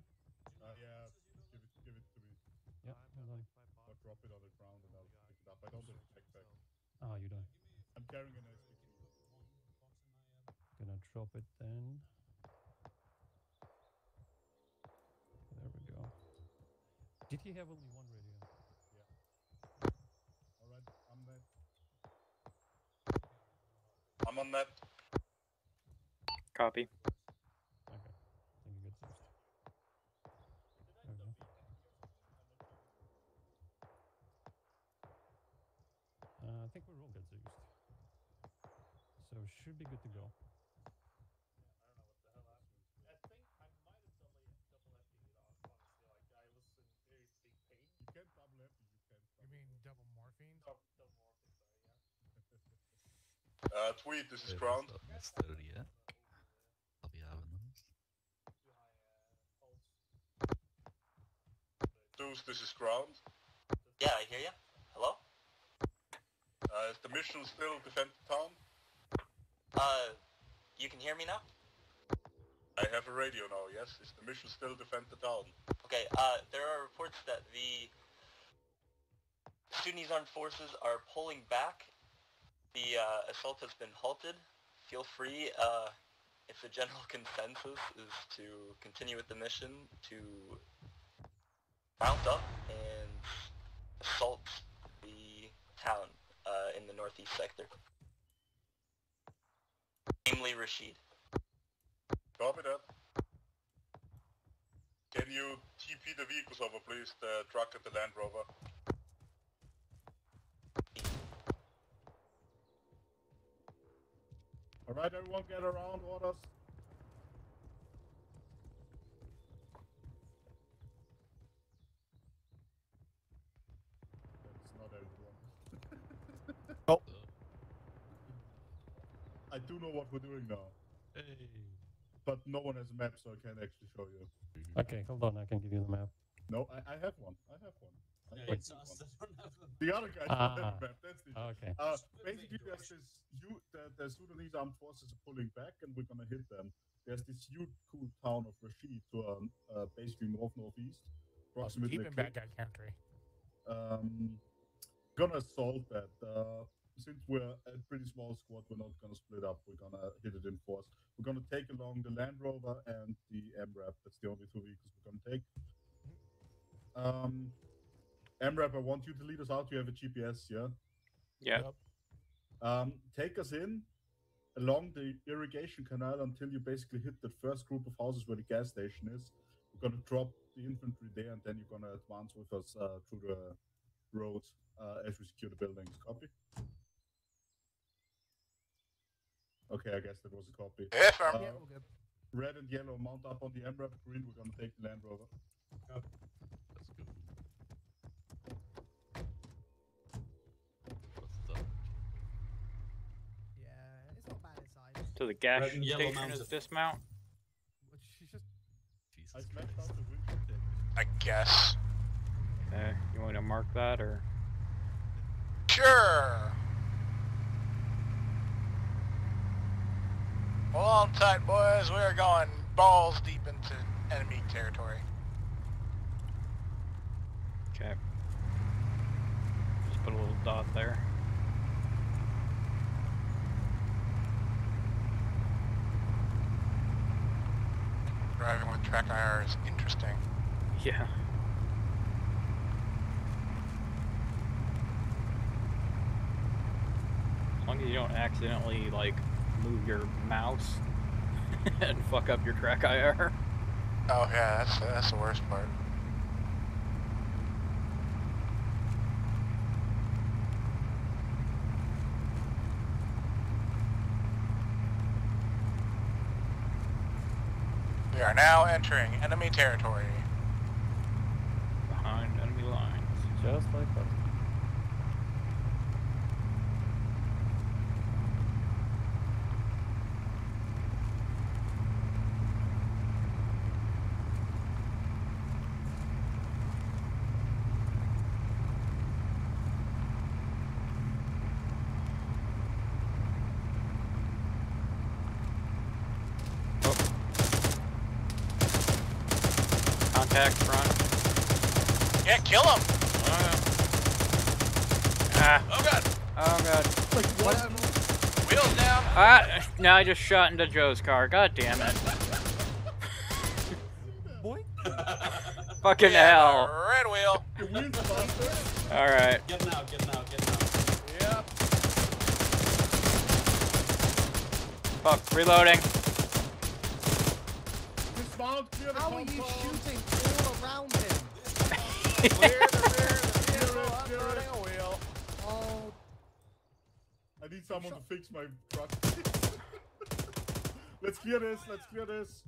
Uh, yeah, give it, give it to me. Yeah, hold on. I'll drop it on the ground and I'll pick it up. I don't have a backpack. Oh, you don't. I'm carrying an S P T. Gonna drop it then. There we go. Did he have only one radio? Yeah. Alright, I'm there. I'm on that. Copy. I think we're all good used, so should be good to go. Yeah, I don't know what the hell happened. I think I might have double F D'd off, honestly. Like, I was in very big pain. You can't double F D, you can't. You mean double morphine? Double, double morphine, sorry, yeah. uh, tweet, this is Crown. That's thirty, yeah. I'll be having those. Deuce, this is Crown. Yeah, I hear you. Hello? Uh, is the mission still defend the town? Uh, you can hear me now? I have a radio now, yes. Is the mission still defend the town? Okay, uh, there are reports that the Sudanese Armed Forces are pulling back. The uh, assault has been halted. Feel free, uh, if the general consensus is to continue with the mission, to mount up and assault the town. Uh, in the northeast sector. Namely Rashid. Copy that. Can you T P the vehicles over, please? The truck and the Land Rover. Alright, everyone get around, orders. Oh. I do know what we're doing now. Hey. But no one has a map, so I can't actually show you. Okay, hold on, I can give you the map. No, I, I have one. I have one. I have it's us that don't have a map. The other guy ah. doesn't have a map, that's the okay. Uh, basically, there's this huge, the, the Sudanese Armed Forces are pulling back and we're gonna hit them. There's this huge cool town of Rashid to um, uh, basically north-northeast. Approximately keeping back that country. Um, gonna assault that. Uh, Since we're a pretty small squad, we're not going to split up. We're going to hit it in force. We're going to take along the Land Rover and the M RAP. That's the only two vehicles we're going to take. Um, M RAP, I want you to lead us out. You have a G P S, yeah? Yeah. Yep. Um, take us in along the irrigation canal until you basically hit the first group of houses where the gas station is. We're going to drop the infantry there, and then you're going to advance with us uh, through the road uh, as we secure the buildings. Copy? Okay, I guess that was a copy. Yes, uh, yeah, we're good. Red and yellow, mount up on the M RAP. Green, we're gonna take the Land Rover. Yep. That's good. What's up? Yeah, it's not bad inside. To the gas Red station is dismount. She just... Jesus I smacked out the windshield. I guess. Okay, you want to mark that or? Sure. Hold on tight, boys. We are going balls deep into enemy territory. Okay. Just put a little dot there. track I R is interesting. Yeah. As long as you don't accidentally, like, move your mouse and fuck up your track I R. Oh yeah, that's, that's the worst part. We are now entering enemy territory. Behind enemy lines, just like that. Kill him! Uh, ah. Oh god! Oh god. Like what? Wheels down! Ah! Now I just shot into Joe's car. God damn it. Boy? Fucking yeah, hell. Red wheel! Alright. Getting out, getting out, getting out. Yep. Fuck, reloading. How are you shooting all around him? Clear the rear, the rear, the rear, the wheel. Oh. I need someone to fix my truck. Let's clear this, let's clear this.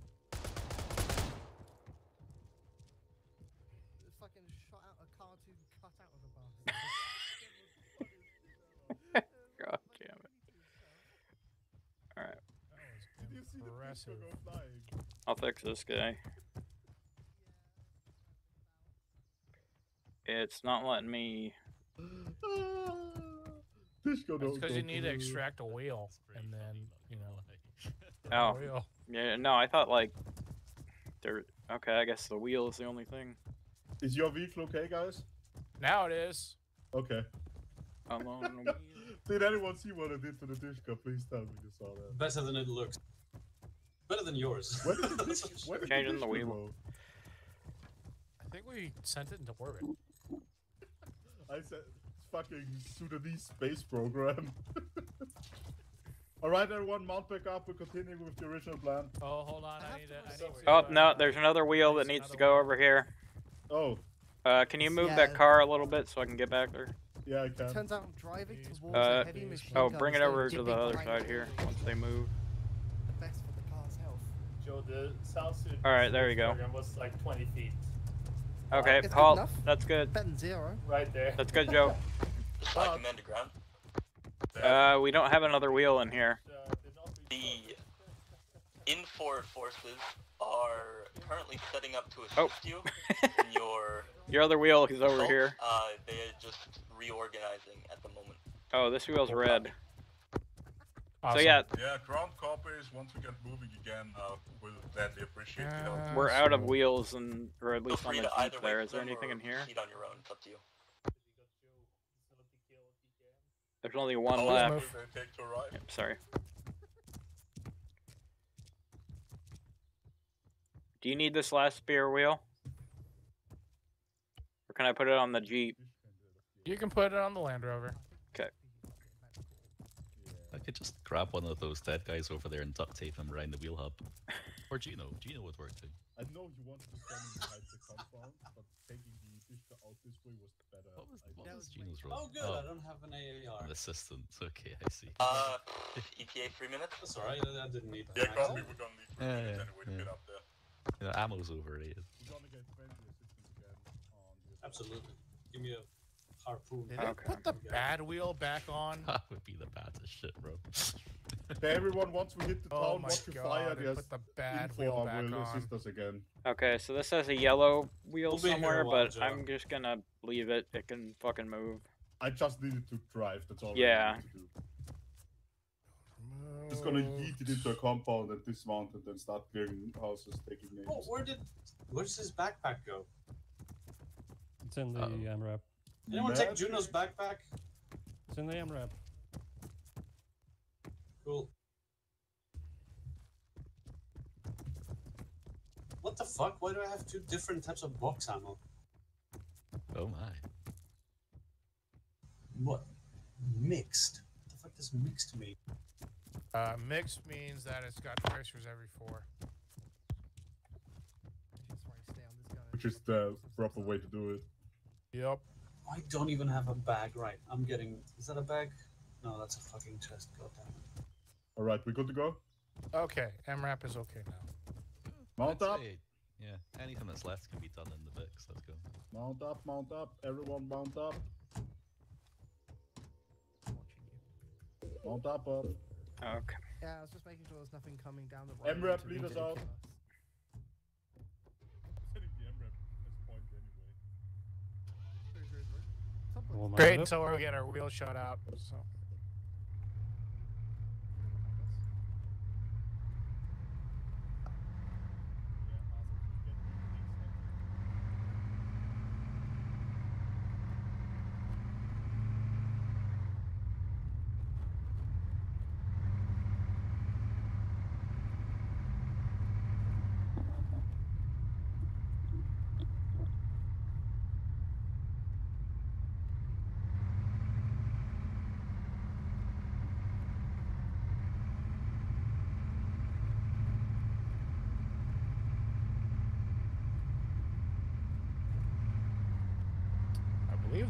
Fucking shot out a car to cut out of the bus. God damn it. Alright. Did you see the Rashid go flying? I'll fix this guy. It's not letting me. It's because you need to extract a wheel and then, you know. Oh. Wheel. Yeah, no, I thought, like. There. Okay, I guess the wheel is the only thing. Is your vehicle okay, guys? Now it is. Okay. I'm on the wheel. Did anyone see what I did to the Dishka? Please tell me you saw that. Better than it looks. Better than yours. When did the Dishka, when did Changing the, the wheel. Go? I think we sent it into orbit. I said fucking Sudanese space program. Alright everyone, mount back up, we're continuing with the original plan. Oh, hold on, I, I need to... Need to oh, no, uh, there's another wheel that needs to go wheel. over here. Oh. Uh, can you move yeah, that car a little bit so I can get back there? Yeah, I can. It turns out I'm driving towards uh, a heavy machine gun. Oh, bring it over to the other right side here, once they move. The best for the car's health. Joe, the South Sudanese Alright, there you go. Program was like twenty feet. Okay, Paul, good that's good. Betting zero. Right there. That's good, Joe. Just like an underground. Uh, we don't have another wheel in here. The Infor forces are currently setting up to assist oh. you in your... Your other wheel is over assault. here. Uh, they're just reorganizing at the moment. Oh, this wheel's red. Awesome. So yeah, yeah, ground copies. Once we get moving again, uh, we'll gladly appreciate the help. Uh, We're so out of wheels, and or at least on the jeep there. Is there anything in here? Proceed on your own. It's up to you. There's only one oh, left. Yep, sorry. Do you need this last spear wheel? Or can I put it on the jeep? You can put it on the Land Rover. Okay. I could just grab one of those dead guys over there and duct tape him around the wheel hub. Or Gino. Gino would work too. I know you wanted to stand inside the compound, but taking the Dishka out this way was better. What was, what was Gino's role? Oh good, oh, I don't have an A A R. An assistant, okay, I see. Uh, E T A three minutes? That's alright, I didn't need that. Yeah, probably we're gonna need three yeah, minutes yeah, anyway to yeah. get up there. You know, ammo's overrated. We're gonna get twenty assistants again on the... Absolutely. Give me a... Harpoon. Did okay. Put the bad wheel back on. That would be the baddest shit, bro. Everyone, once we hit the town, oh watch God, fire. They put the bad wheel back on. Assist us again. Okay, so this has a yellow wheel we'll somewhere, but job. I'm just gonna leave it. It can fucking move. I just needed to drive. That's all. Yeah. I to do. No. Just gonna yeet it into a compound and dismount it and start clearing houses, taking names. Oh, where did? Where's his backpack go? It's in the uh -oh. M RAP. Anyone take Juno's backpack? It's in the M RAP. Cool. What the fuck? Why do I have two different types of box ammo? Oh my. What? Mixed? What the fuck does mixed mean? Uh, mixed means that it's got tracers every four. Which is the proper way to do it. Yep. I don't even have a bag, right? I'm getting... Is that a bag? No, that's a fucking chest. God damn it. Alright, we good to go? Okay, M RAP is okay now. Mount up! Yeah, anything that's left can be done in the V I X. Let's go. Mount up, mount up. Everyone mount up. Mount up, up. Okay. Yeah, I was just making sure there's nothing coming down the road. M RAP, lead us out. Great, until we get our wheel shot out. So.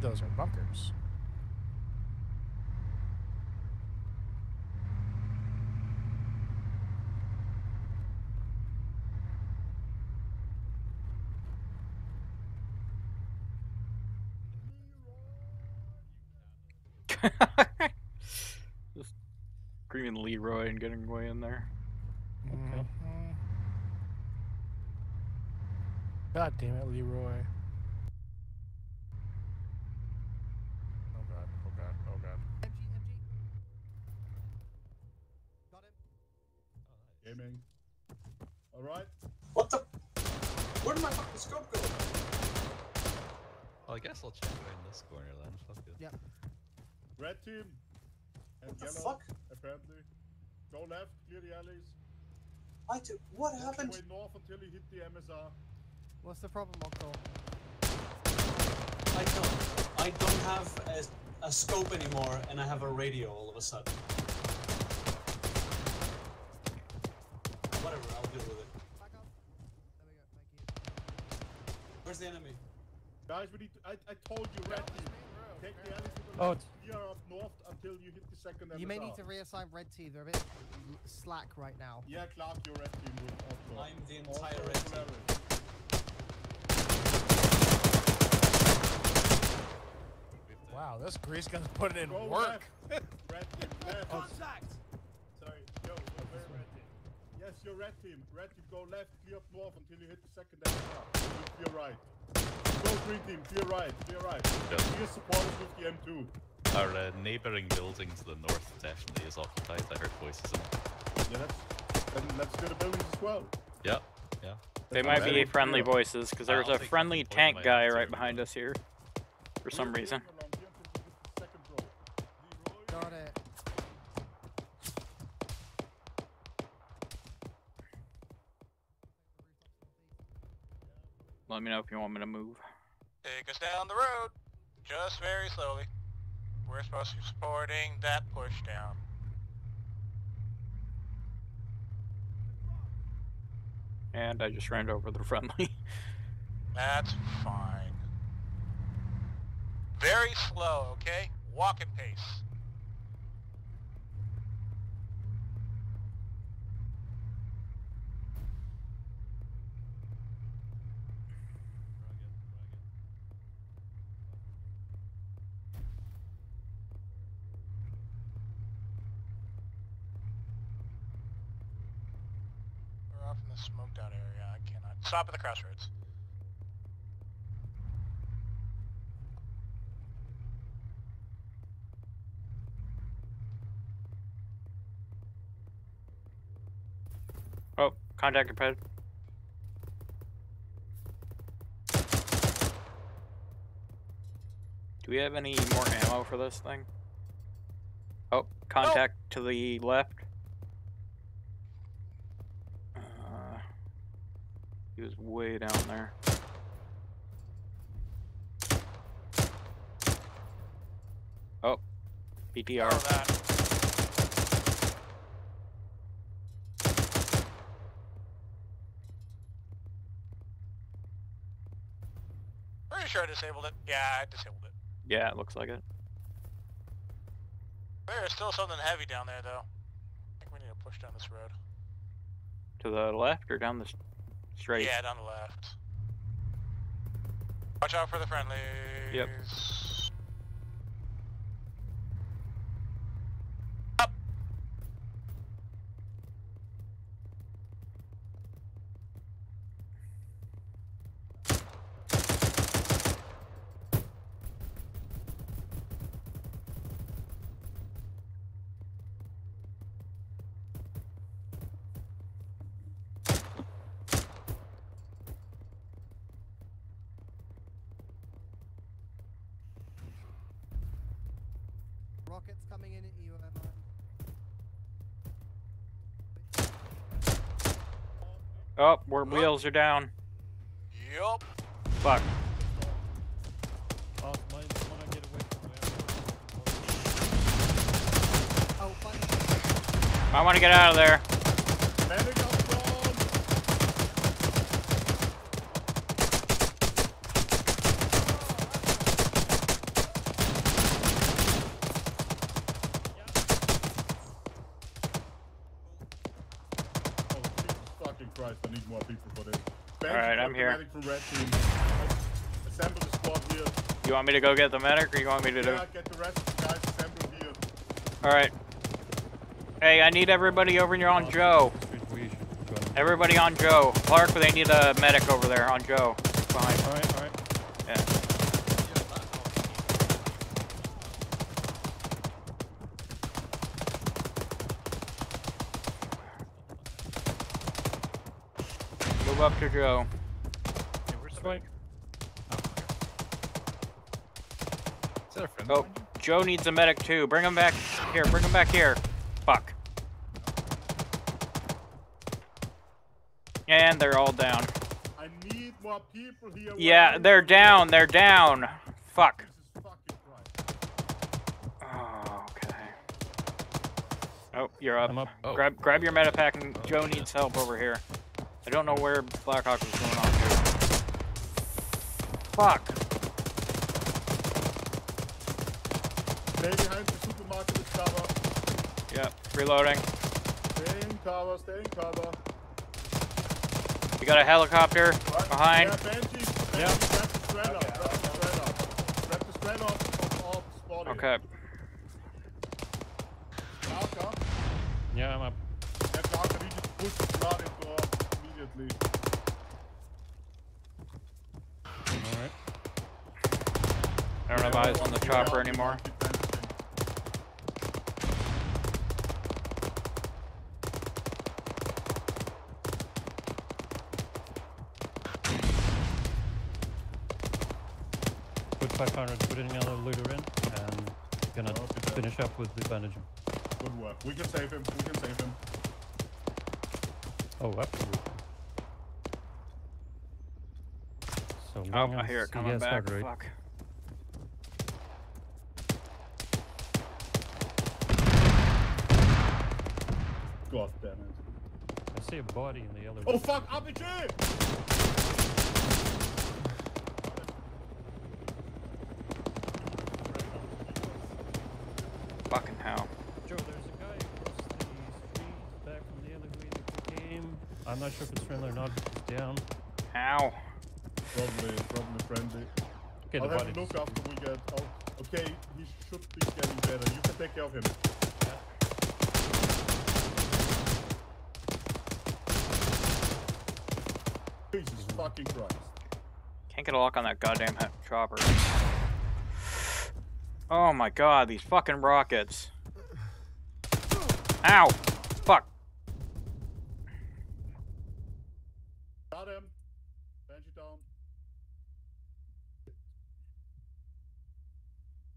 Those are bunkers. Just screaming Leroy and getting way in there. Okay. God damn it, Leroy. All right. What the? Where did my fucking scope go? Well, I guess I'll check right in this corner then. Fuck it. Yeah. Red team. And what yellow, the fuck? Apparently. Go left. Clear the alleys. I do. What Walk happened? Way north until you hit the M S R. What's the problem, Uncle? I don't. I don't have a, a scope anymore, and I have a radio all of a sudden. Whatever, I'll deal with it. Back up. There we go, thank you. Where's the enemy? Guys, we need to, I, I told you, red team. Take the alleys to the left. We are up north until you hit the second M S R. You may need to reassign red team. They're a bit slack right now. Yeah, Clark, your red team will. I'm the entire also red team. Red. Wow, this grease gun's putting in Go work. Left. Red team, left. Contact! Sorry, yo, where's red team? Yes, your red team. Red team, go left, clear up north until you hit the second M S R. Clear right. Go green team, clear right, clear right. Yep. Clear supporters with the M two. Our uh, neighbouring building to the north definitely is occupied. I heard voices in it. Yeah, that's, then let's go to buildings as well. Yep, yeah. They might be friendly voices, because there was a friendly tank guy right behind us here. For some reason. Got it. Let me know if you want me to move. Take us down the road, just very slowly. We're supposed to be supporting that push down. And I just ran over the friendly. That's fine. Very slow, okay? Walking pace. Smoked out area, I cannot. Stop at the crossroads. Oh, contact competitive. Do we have any more ammo for this thing? Oh, contact oh. to the left. He was way down there. Oh, P T R. Oh, that. Sure I disabled it. Yeah, I disabled it. Yeah, it looks like it. There's still something heavy down there, though. I think we need to push down this road. To the left or down the straight? Yeah, down the left. Watch out for the friendlies. Yep. Up. Rockets coming in at you, M R. Oh, our wheels are down. Yup. Fuck. Oh, might want to get away from there. Oh, fuck. I want to get out of there. From red team. Assemble the squad here. You want me to go get the medic, or you want me to do? Yeah, get the rest of the guys assembled here. All right. Hey, I need everybody over here on Joe. Everybody on Joe. Clark, they need a medic over there on Joe. Behind. All right, all right. Yeah. Move up to Joe. Like, oh. Is that a friend? Oh, Joe needs a medic too. Bring him back here. Bring him back here. Fuck. And they're all down. I need more people here. Yeah, they're down. They're down. Fuck. Oh, okay. Oh, you're up. I'm up. Oh. Grab, grab your metapack, and oh, Joe yeah. needs help over here. I don't know where Blackhawk is going on. Fuck. Stay behind the supermarket with cover. Yep, reloading. Stay in cover, stay in cover. We got a helicopter right. behind. Yeah, Banshee. Yep. Grab the strand up, grab the strand up. Grab the strand up off the spot. Okay. Darker. Yeah, I'm up. Yeah, Darker, we just push the blood into us immediately. I don't have eyes on the chopper anymore. Put five hundred, put another looter in, and gonna finish up with the bandaging. Good work. We can save him. We can save him. Oh, absolutely. So oh, I hear it coming back. Right. Fuck. God damn it. I see a body in the yellow. Oh fuck, R P G! Fucking hell. Joe, there's a guy across the street back from the other way that we came. I'm not sure if it's friendly or not, but he's down. Ow. Probably, probably friendly. Okay, I'll the have a look after we get out. Okay, he should be getting better. You can take care of him. Jesus fucking Christ. Can't get a lock on that goddamn chopper. Oh my god, these fucking rockets. Ow! Fuck. Got him. Benji down.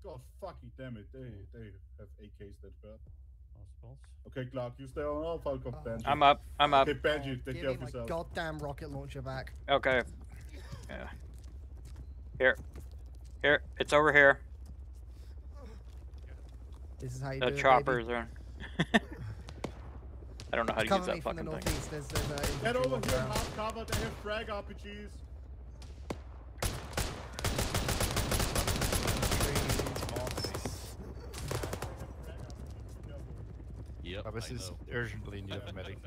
God fucking damn it, they, they have A Ks that bad. Okay, Clark, you stay on I'll fuck off Benji. I'm up, I'm up. Okay, Benji, take care of yourself. Goddamn rocket launcher back. Okay. Yeah. Here. Here, it's over here. This is how you the do it. The choppers baby. Are. I don't know how it's to use that fucking thing. There's, there's, uh, get over here, half cover, they have frag R P Gs. Yep, Travis is urgently need a medic.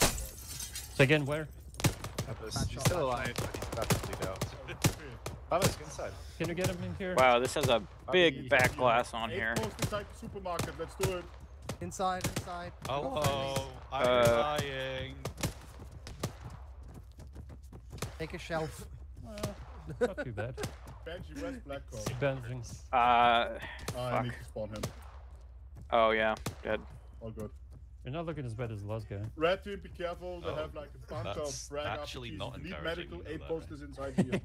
So again, where? Travis, he's still alive, but he's about to bleed out. Travis, get inside. Can you get him in here? Wow, this has a big back glass on here. Post inside the supermarket, let's do it. Inside, inside. Hello, oh, I'm uh, dying. Take a shelf. Uh, not too bad. Benji, where's Black Call? Benji. Uh, uh, I need to spawn him. Oh yeah, dead. All good. You're not looking as bad as the last guy. Red team, be careful. They oh, have like a bunch of frag actually not encouraging. Lead medical aid posters inside here.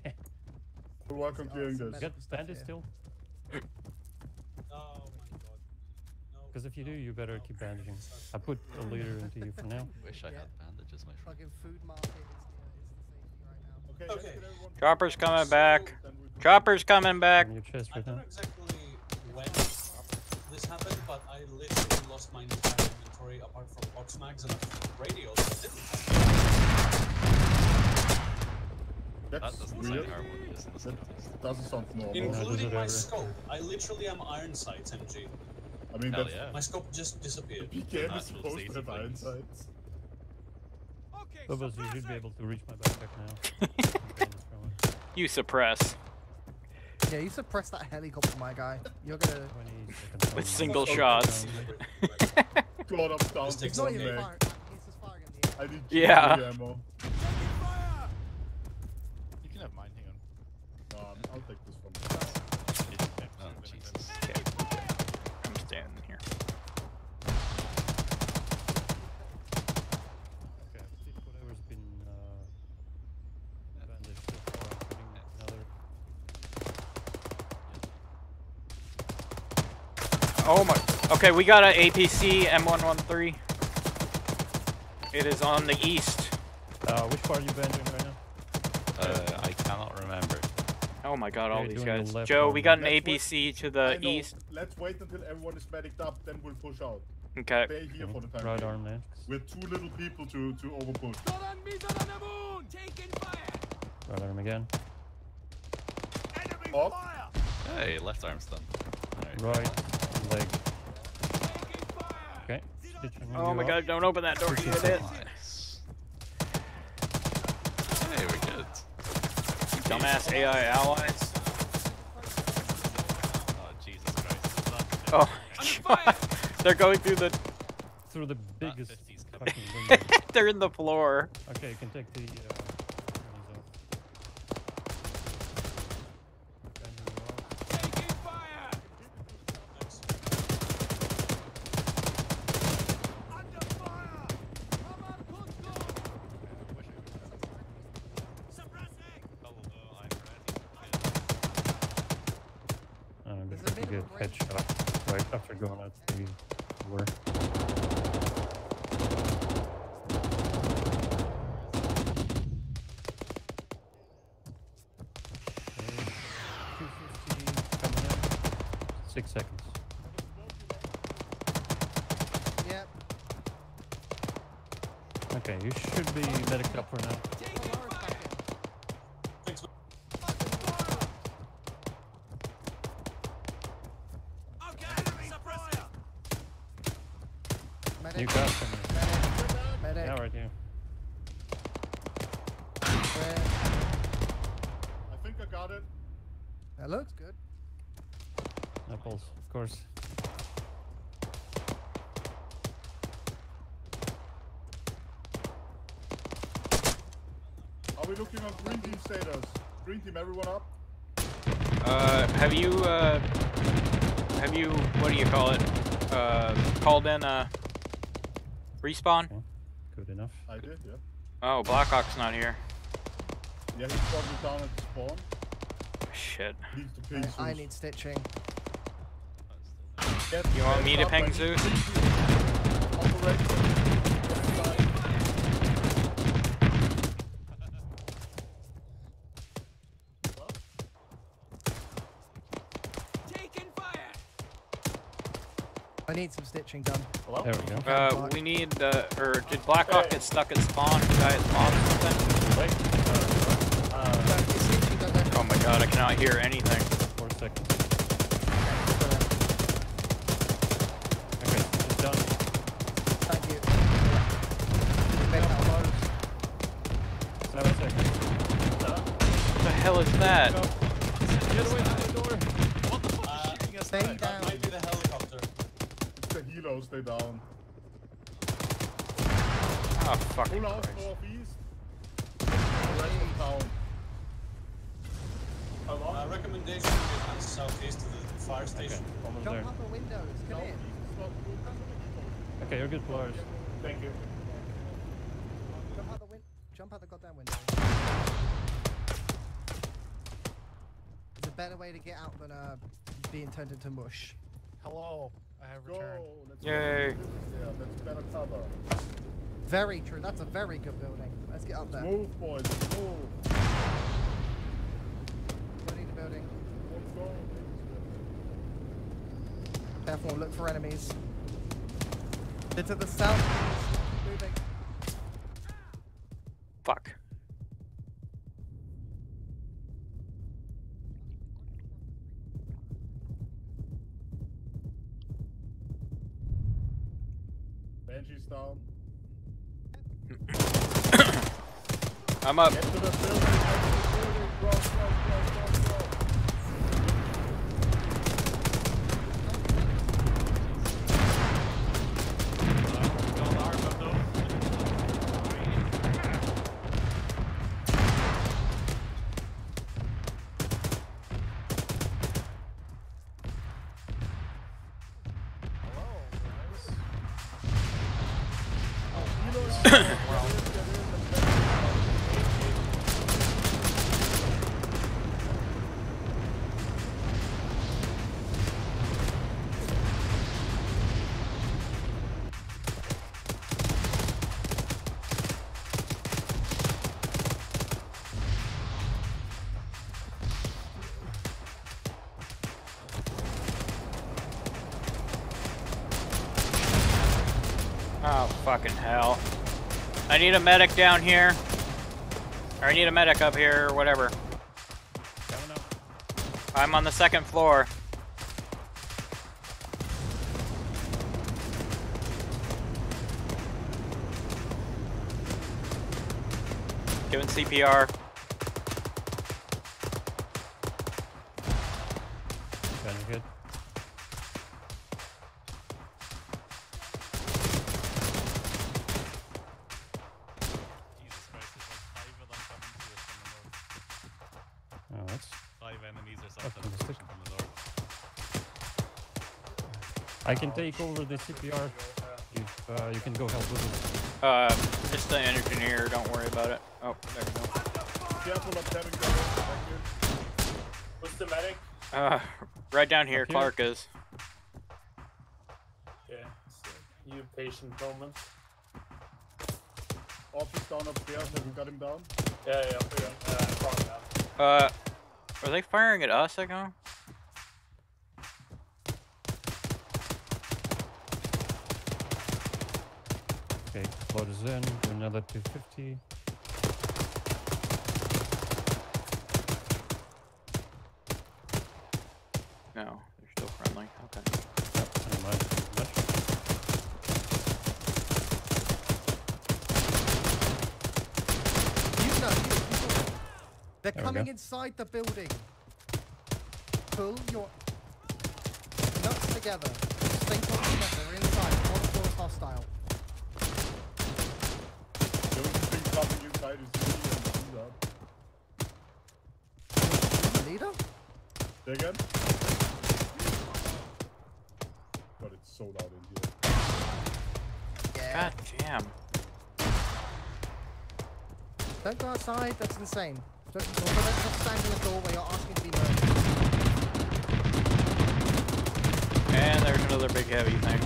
You're welcome to hearing this. Stand it still. Oh my god. Because no, if you no, do, you better no. keep bandaging. I put a leader into you for now. Wish I yeah. had bandages, my friend. Fucking food market is the safety right now. Okay. okay. Chopper's coming back. So, Chopper's coming back. Your chest right I don't now. Exactly when this happened, but I literally lost my entire inventory apart from box mags and radios. That didn't happen. That doesn't really? sound normal. That doesn't sound normal. Including my scope. I literally am iron sights, M G. I mean, that's, yeah. my scope just disappeared. P K M is supposed to have iron sights. Okay, so you should be able to reach my backpack now. You suppress. Yeah, you suppress that helicopter, my guy. You're gonna... With single shots. God, I'm down. It's not even firing. It's just firing in the air. I need yeah. ammo. You can have mine, hang on. No, I'll take this one. Oh, Jesus. Okay. I'm standing here. Okay, I think whatever's been... Uh, bandaged so far, I'm putting another... Oh my, okay, we got an A P C M one one three. It is on the east. Uh, which part are you banding right now? Uh, I cannot remember. Oh my god, all You're these guys. The Joe, we got an let's A P C wait. to the east. Let's wait until everyone is medicked up, then we'll push out. Okay. Stay here okay. for the time. Right arm, man. We're too little people to, to overpush. Right arm again. Enemy fire. Hey, left arm's done. Right. right. Leg. Okay. Oh my up. god, don't open that door, you idiot. Hey, we're good. Dumbass A I allies. Oh, Jesus Christ. Oh, god. They're going through the... Through the biggest fucking window. They're in the floor. Okay, you can take the... Uh... You got some. Medic. Yeah, right here. I think I got it. That looks good. Apples, of course. Are we looking on green team status? Green team, everyone up? Uh, have you, uh, have you, what do you call it? Uh, called in, uh, respawn? Okay. Good enough. I did, yeah. Oh, Blackhawk's not here. Yeah, he's probably down at the spawn. Shit. I, I need stitching. You want me to ping Zeus? I need some stitching done. Hello? There we go. Uh, we need, uh, or did Black Hawk get stuck at spawn? Did I at spawn or something? Wait. Uh, uh, oh my god, I cannot hear anything. Four seconds. Okay, it's done. Thank you. Seven seconds. What the hell is that? Get away from the door. What the fuck uh, is shooting us? Stay down. Maybe the helicopter. The helo, stay down. Ah, fuck. Pull out northeast. Rest them down. Uh, recommendation is southeast to the fire station. Okay. Jump there. Up the windows, come no. in. Okay, you're good, Polaris. Thank you. Jump out the win jump out the goddamn window. There's a better way to get out than uh, being turned into mush. Hello. I have returned. Go, yay. Go. Yeah, that's better cover. Very true. That's a very good building. Let's get up there. Move, boys. Move. I need a building. Careful. Look for enemies. They're to the south. Moving. Fuck. Benji's down. I'm up. Get to the building. Get to the building. Go, go, go, go, fucking hell. I need a medic down here. Or I need a medic up here, or whatever. I'm on the second floor. Giving C P R. Sounds good. I can take over the C P R if uh, you can go help with it. Uh, just the engineer, don't worry about it. Oh, there we go. Careful of having cover. What's the medic? Uh, right down here, here? Clark is. Yeah, you patient Coleman. Office down upstairs, have you got him down? Yeah, yeah, yeah. Uh, uh, are they firing at us again? Okay, load is in, do another two fifty. No, they're still friendly. Okay. Yep, never mind. You know, you know. They're there coming inside the building. Pull your nuts together. Stay close together. They're inside. One floor is hostile. Leader? Say again? God, it's so loud in here. Yeah. God damn. Don't go outside, that's insane. Don't, don't, don't stand in the doorway, you're asking to be murdered. And there's another big heavy thing.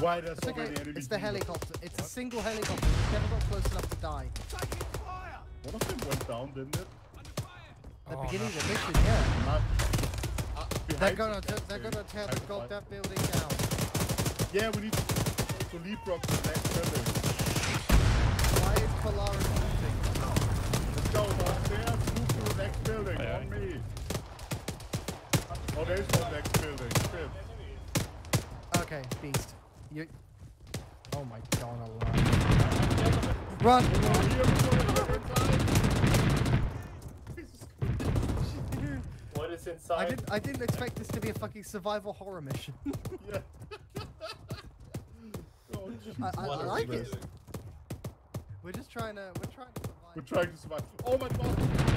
Why does it enemy? It's the helicopter. It's what? A single helicopter. It's never got close enough to die. One of them went down, didn't it? The oh, beginning no. of the mission, yeah. Not, uh, they're gonna, the they're thing. gonna tear the goddamn building down. Yeah, we need to leapfrog the next building. Why is Polaris moving? Let's go, Marcel. Move to the next building. Aye, on aye. me. Oh, there's no next building. Shit. Okay, beast. You. Oh my god, alive. Run! What is inside? I didn't, I didn't expect this to be a fucking survival horror mission. Yeah. Oh, I, I, I like it. Amazing. We're just trying to. We're trying to survive. We're trying to survive. Oh my god! It, it, it,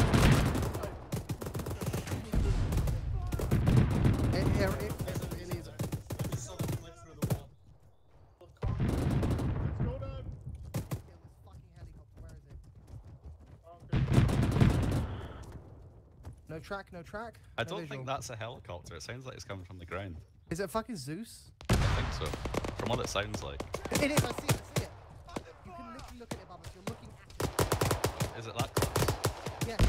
No track, no track. I no don't visual. think that's a helicopter. It sounds like it's coming from the ground. Is it fucking Zeus? I think so. From what it sounds like. It is, I see it, I see it. You can literally look at it, Bubba. You're looking at it. Is it that close? Yeah.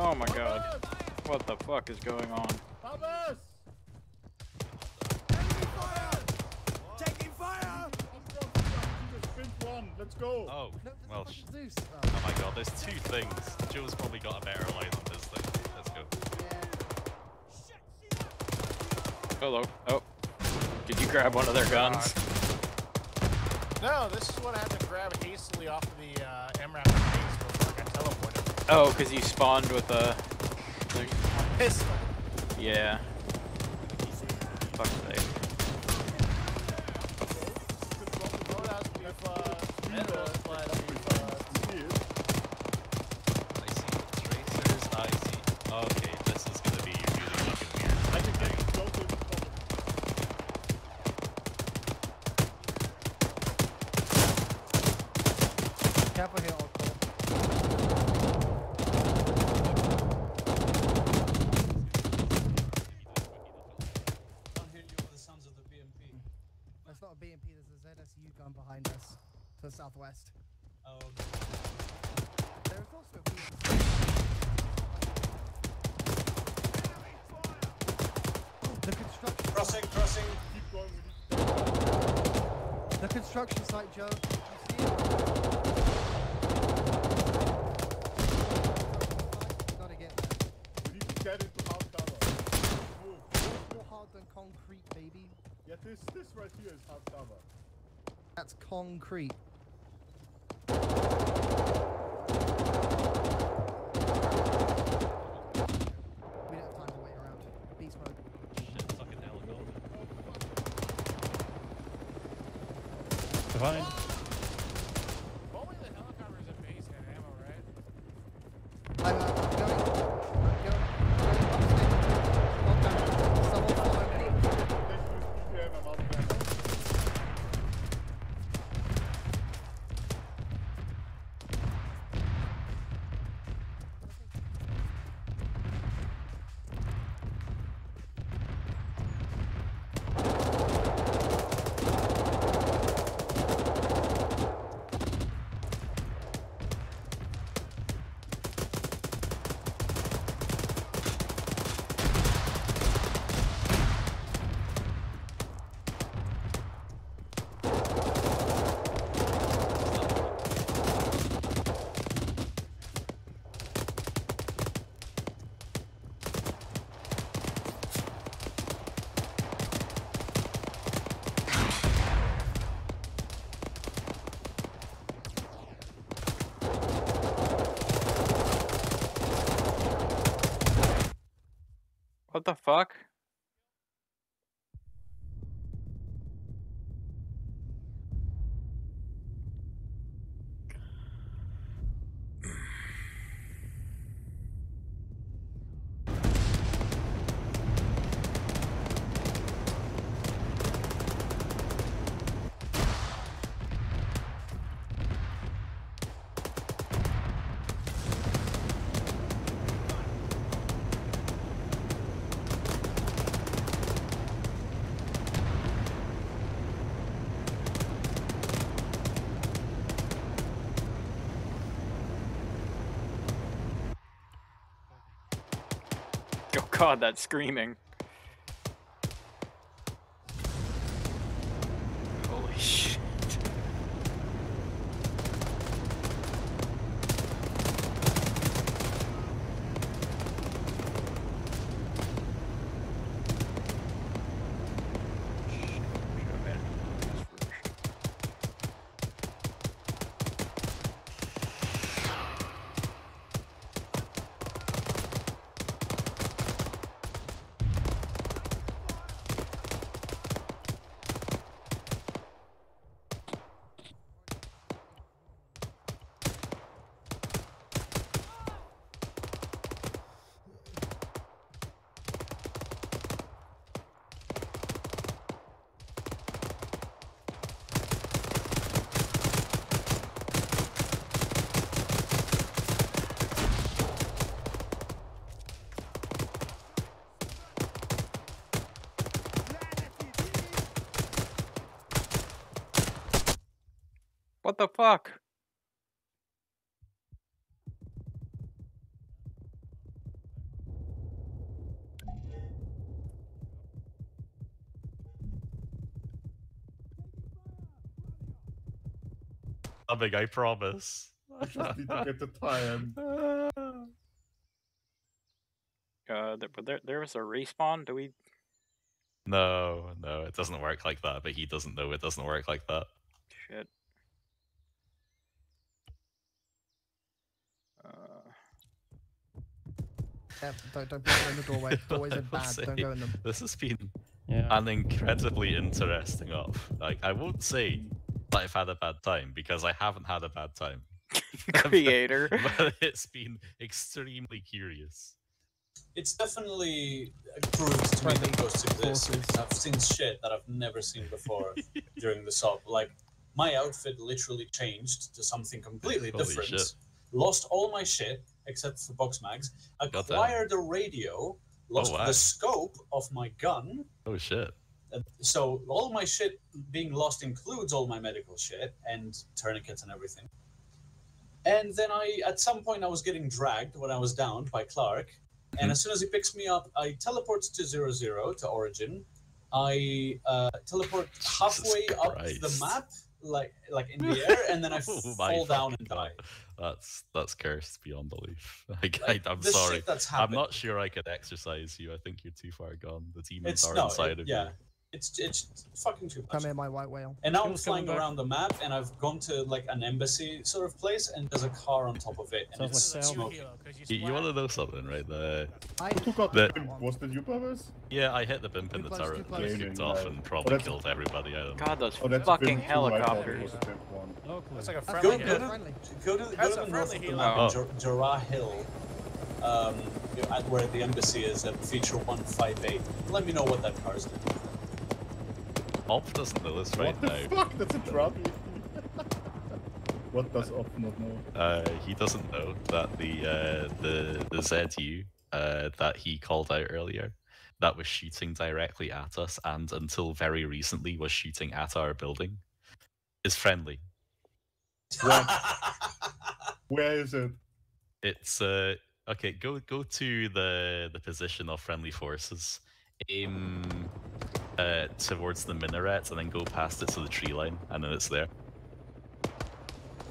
Oh my god. What the fuck is going on? Help us! Enemy fire! What? Taking fire! Let's go! Oh, no, well, Zeus. Oh. Oh my god, there's two things. Jules probably got a better line on this thing. Let's go. Yeah. Hello. Oh. Did you grab one of their guns? No, this is what I had to grab hastily off of the uh, M RAP before I got teleported. Oh, because you spawned with a... Pistol. Yeah. Fuck sake. I see tracers, I see. Okay, this is gonna be really fucking weird. I think they go through the corner. Careful here, all cool. To the southwest. Oh, okay. There is also a piece. The construction crossing, site. crossing. Keep going with it. The construction site, Joe. You see it? Gotta get there. We need to get into hard cover. Move. It's more hard than concrete, baby. Yeah, this this right here is hard cover. That's concrete. Behind. Only the helicopters at base had ammo, right? I'm uh, going. I'm going. Upstairs. Someone follow me. What the fuck? God, that screaming. Holy shit. What the fuck? Nothing, I promise. I just need to get the time. Uh, there, there, there was a respawn. Do we? No, no, it doesn't work like that. But he doesn't know it doesn't work like that. Shit. Yeah, don't, don't go in the doorway. Doorways are bad. Say, don't go in them. This has been yeah. an incredibly interesting op. Like, I won't say that I've had a bad time because I haven't had a bad time. Creator. But it's been extremely curious. It's definitely proves to me that most of this. I've seen shit that I've never seen before during the op. Like, my outfit literally changed to something completely Holy different. Shit. Lost all my shit. Except for box mags, acquired a radio, lost oh, wow. the scope of my gun. Oh shit. So all my shit being lost includes all my medical shit and tourniquets and everything. And then I, at some point I was getting dragged when I was downed by Clark. And mm-hmm. as soon as he picks me up, I teleport to zero zero to origin. I uh, teleport halfway up the map. Like, like in the air, and then I oh, fall down and die. That's that's cursed beyond belief. Like, like, I, I'm sorry. I'm not sure I could exercise you. I think you're too far gone. The demons are no, inside it, of yeah. you. It's it's fucking too much. Come in, my white whale. And now I'm flying around the map, and I've gone to like an embassy sort of place, and there's a car on top of it, and Sounds it's like smoking. You, you want to know something, right? The, I got the, what's the new purpose? Yeah, I hit the blimp in the turret, and I scooped off and probably oh, killed everybody. I don't know. God, those oh, fucking helicopters. Oh, that's like a friendly. Go, go, go to, go that's to the north of the map, oh. Jarrah Hill. Um, at where the embassy is at feature one five eight. Let me know what that car's doing. Op doesn't know this right now. What the fuck? That's a drop. What does Op not know? Uh, he doesn't know that the uh, the the Z U uh, that he called out earlier, that was shooting directly at us and until very recently was shooting at our building, is friendly. Right. Where is it? It's uh okay. Go go to the the position of friendly forces. Aim. Uh, towards the minaret and then go past it to the tree line, and then it's there.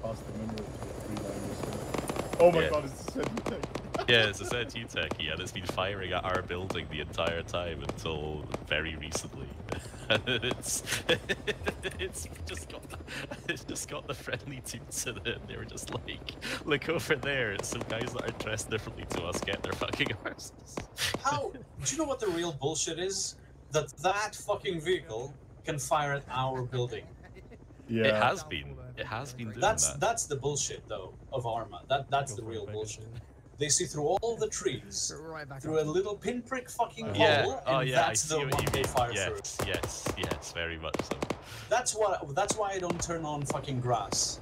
Past the minaret to the tree line. Is oh my yeah. god, it's a Z U tech. Yeah, it's a Z U tech, yeah, and it's been firing at our building the entire time until very recently. it's it's just got it's just got the friendly dudes in it. They were just like, look over there. It's some guys that are dressed differently to us get their fucking arses. How do you know what the real bullshit is? That that fucking vehicle can fire at our building. Yeah, it has been. It has been. Doing that's that. that's the bullshit though of Arma. That that's the real bullshit. They see through all the trees, through a little pinprick fucking yeah. hole, and oh, yeah, that's the one they fire yes, through. Yes, yes, yes, very much so. That's why. That's why I don't turn on fucking grass.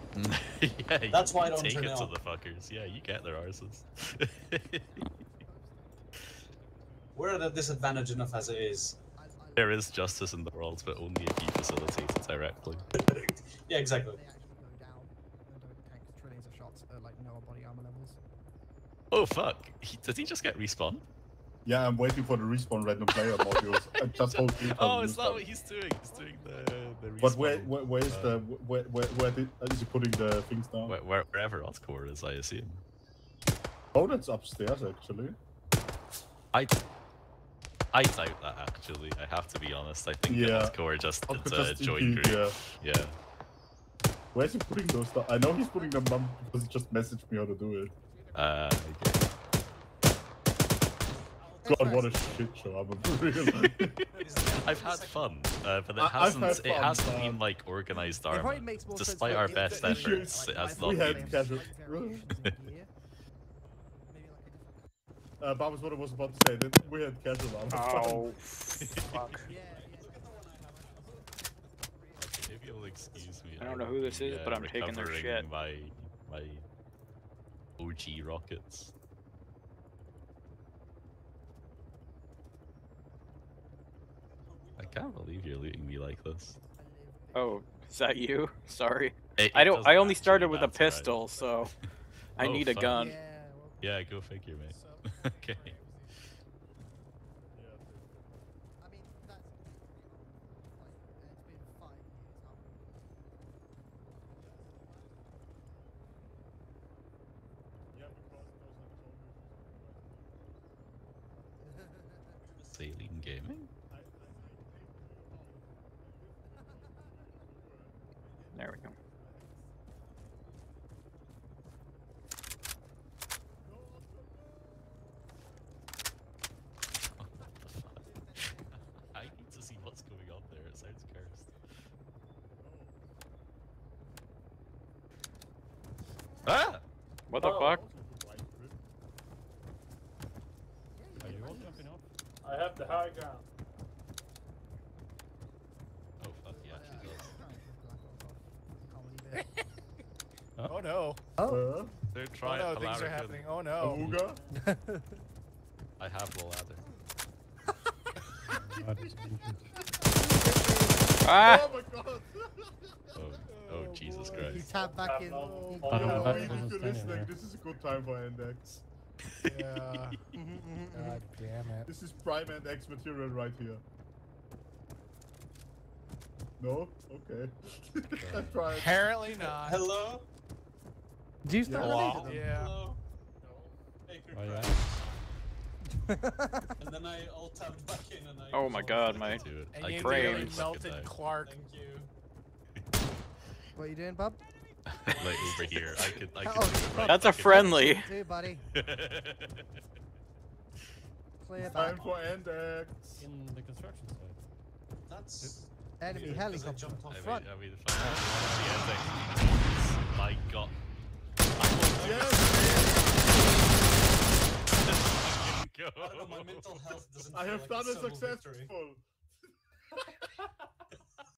yeah, that's why I don't take turn it on. to the fuckers. Yeah, you get their arses. We're at a disadvantage enough as it is. There is justice in the world, but only if you facilitate it directly. yeah, exactly. They actually go down and don't take trillions of shots at like no body armor levels. Oh fuck! He, did he just get respawned? Yeah, I'm waiting for the respawn random player modules. I just hold it. Oh, it's not what he's doing. He's doing the, the respawn. But where, where, where is uh, the where where, where did, is he putting the things down? Where, where, wherever Oscar is, I assume. Oh, that's upstairs actually. I I doubt that actually. I have to be honest. I think yeah. that Oscar just did a joint group. Yeah. yeah. Where's he putting those stuff? I know he's putting them down because he just messaged me how to do it. Uh. Okay. God, what a shit show! I'm really. I've had fun, uh, but it hasn't. Fun, it hasn't uh, been like organized armor. Despite our best the, efforts, the, it has not been. uh, that was what I was about to say. That we had casual armor. Oh, fuck! Maybe you'll excuse me. I don't know who this is, yeah, but I'm taking their shit. My, my O G rockets. I can't believe you're looting me like this. Oh, is that you? Sorry. It, it I don't. I only started with a pistol, right. so I oh, need a fun. gun. Yeah, go figure, mate. Okay. Saline Gaming. There we go. I need to see what's going on there. It sounds cursed. Ah! What the oh. fuck? Are you all jumping up? I have the high ground. Oh no! Oh, uh, they're trying. Oh no, things are happening. Oh no! I have the ladder. Ah! Oh my god! Oh, oh Jesus Christ! You tap back in. Oh, oh, no, no, we need to listen. Like, this is a good time for N X. Yeah. God damn it! This is prime N X material right here. No? Okay. I tried. Apparently not. Hello? Do you still Hello? Yeah. Hello? No. Oh, yeah. And then I all tapped back in and I... Oh my god, my... And I you nearly melted Clark. Thank you. What are you doing, bub? Like over here. I could... I could oh, do it right. That's a friendly. Do, buddy. Clear time for N X. In the construction site. That's... Enemy yeah, helicopter on front. I mean, I mean, yeah, my god. Yes! I, I have done a successful.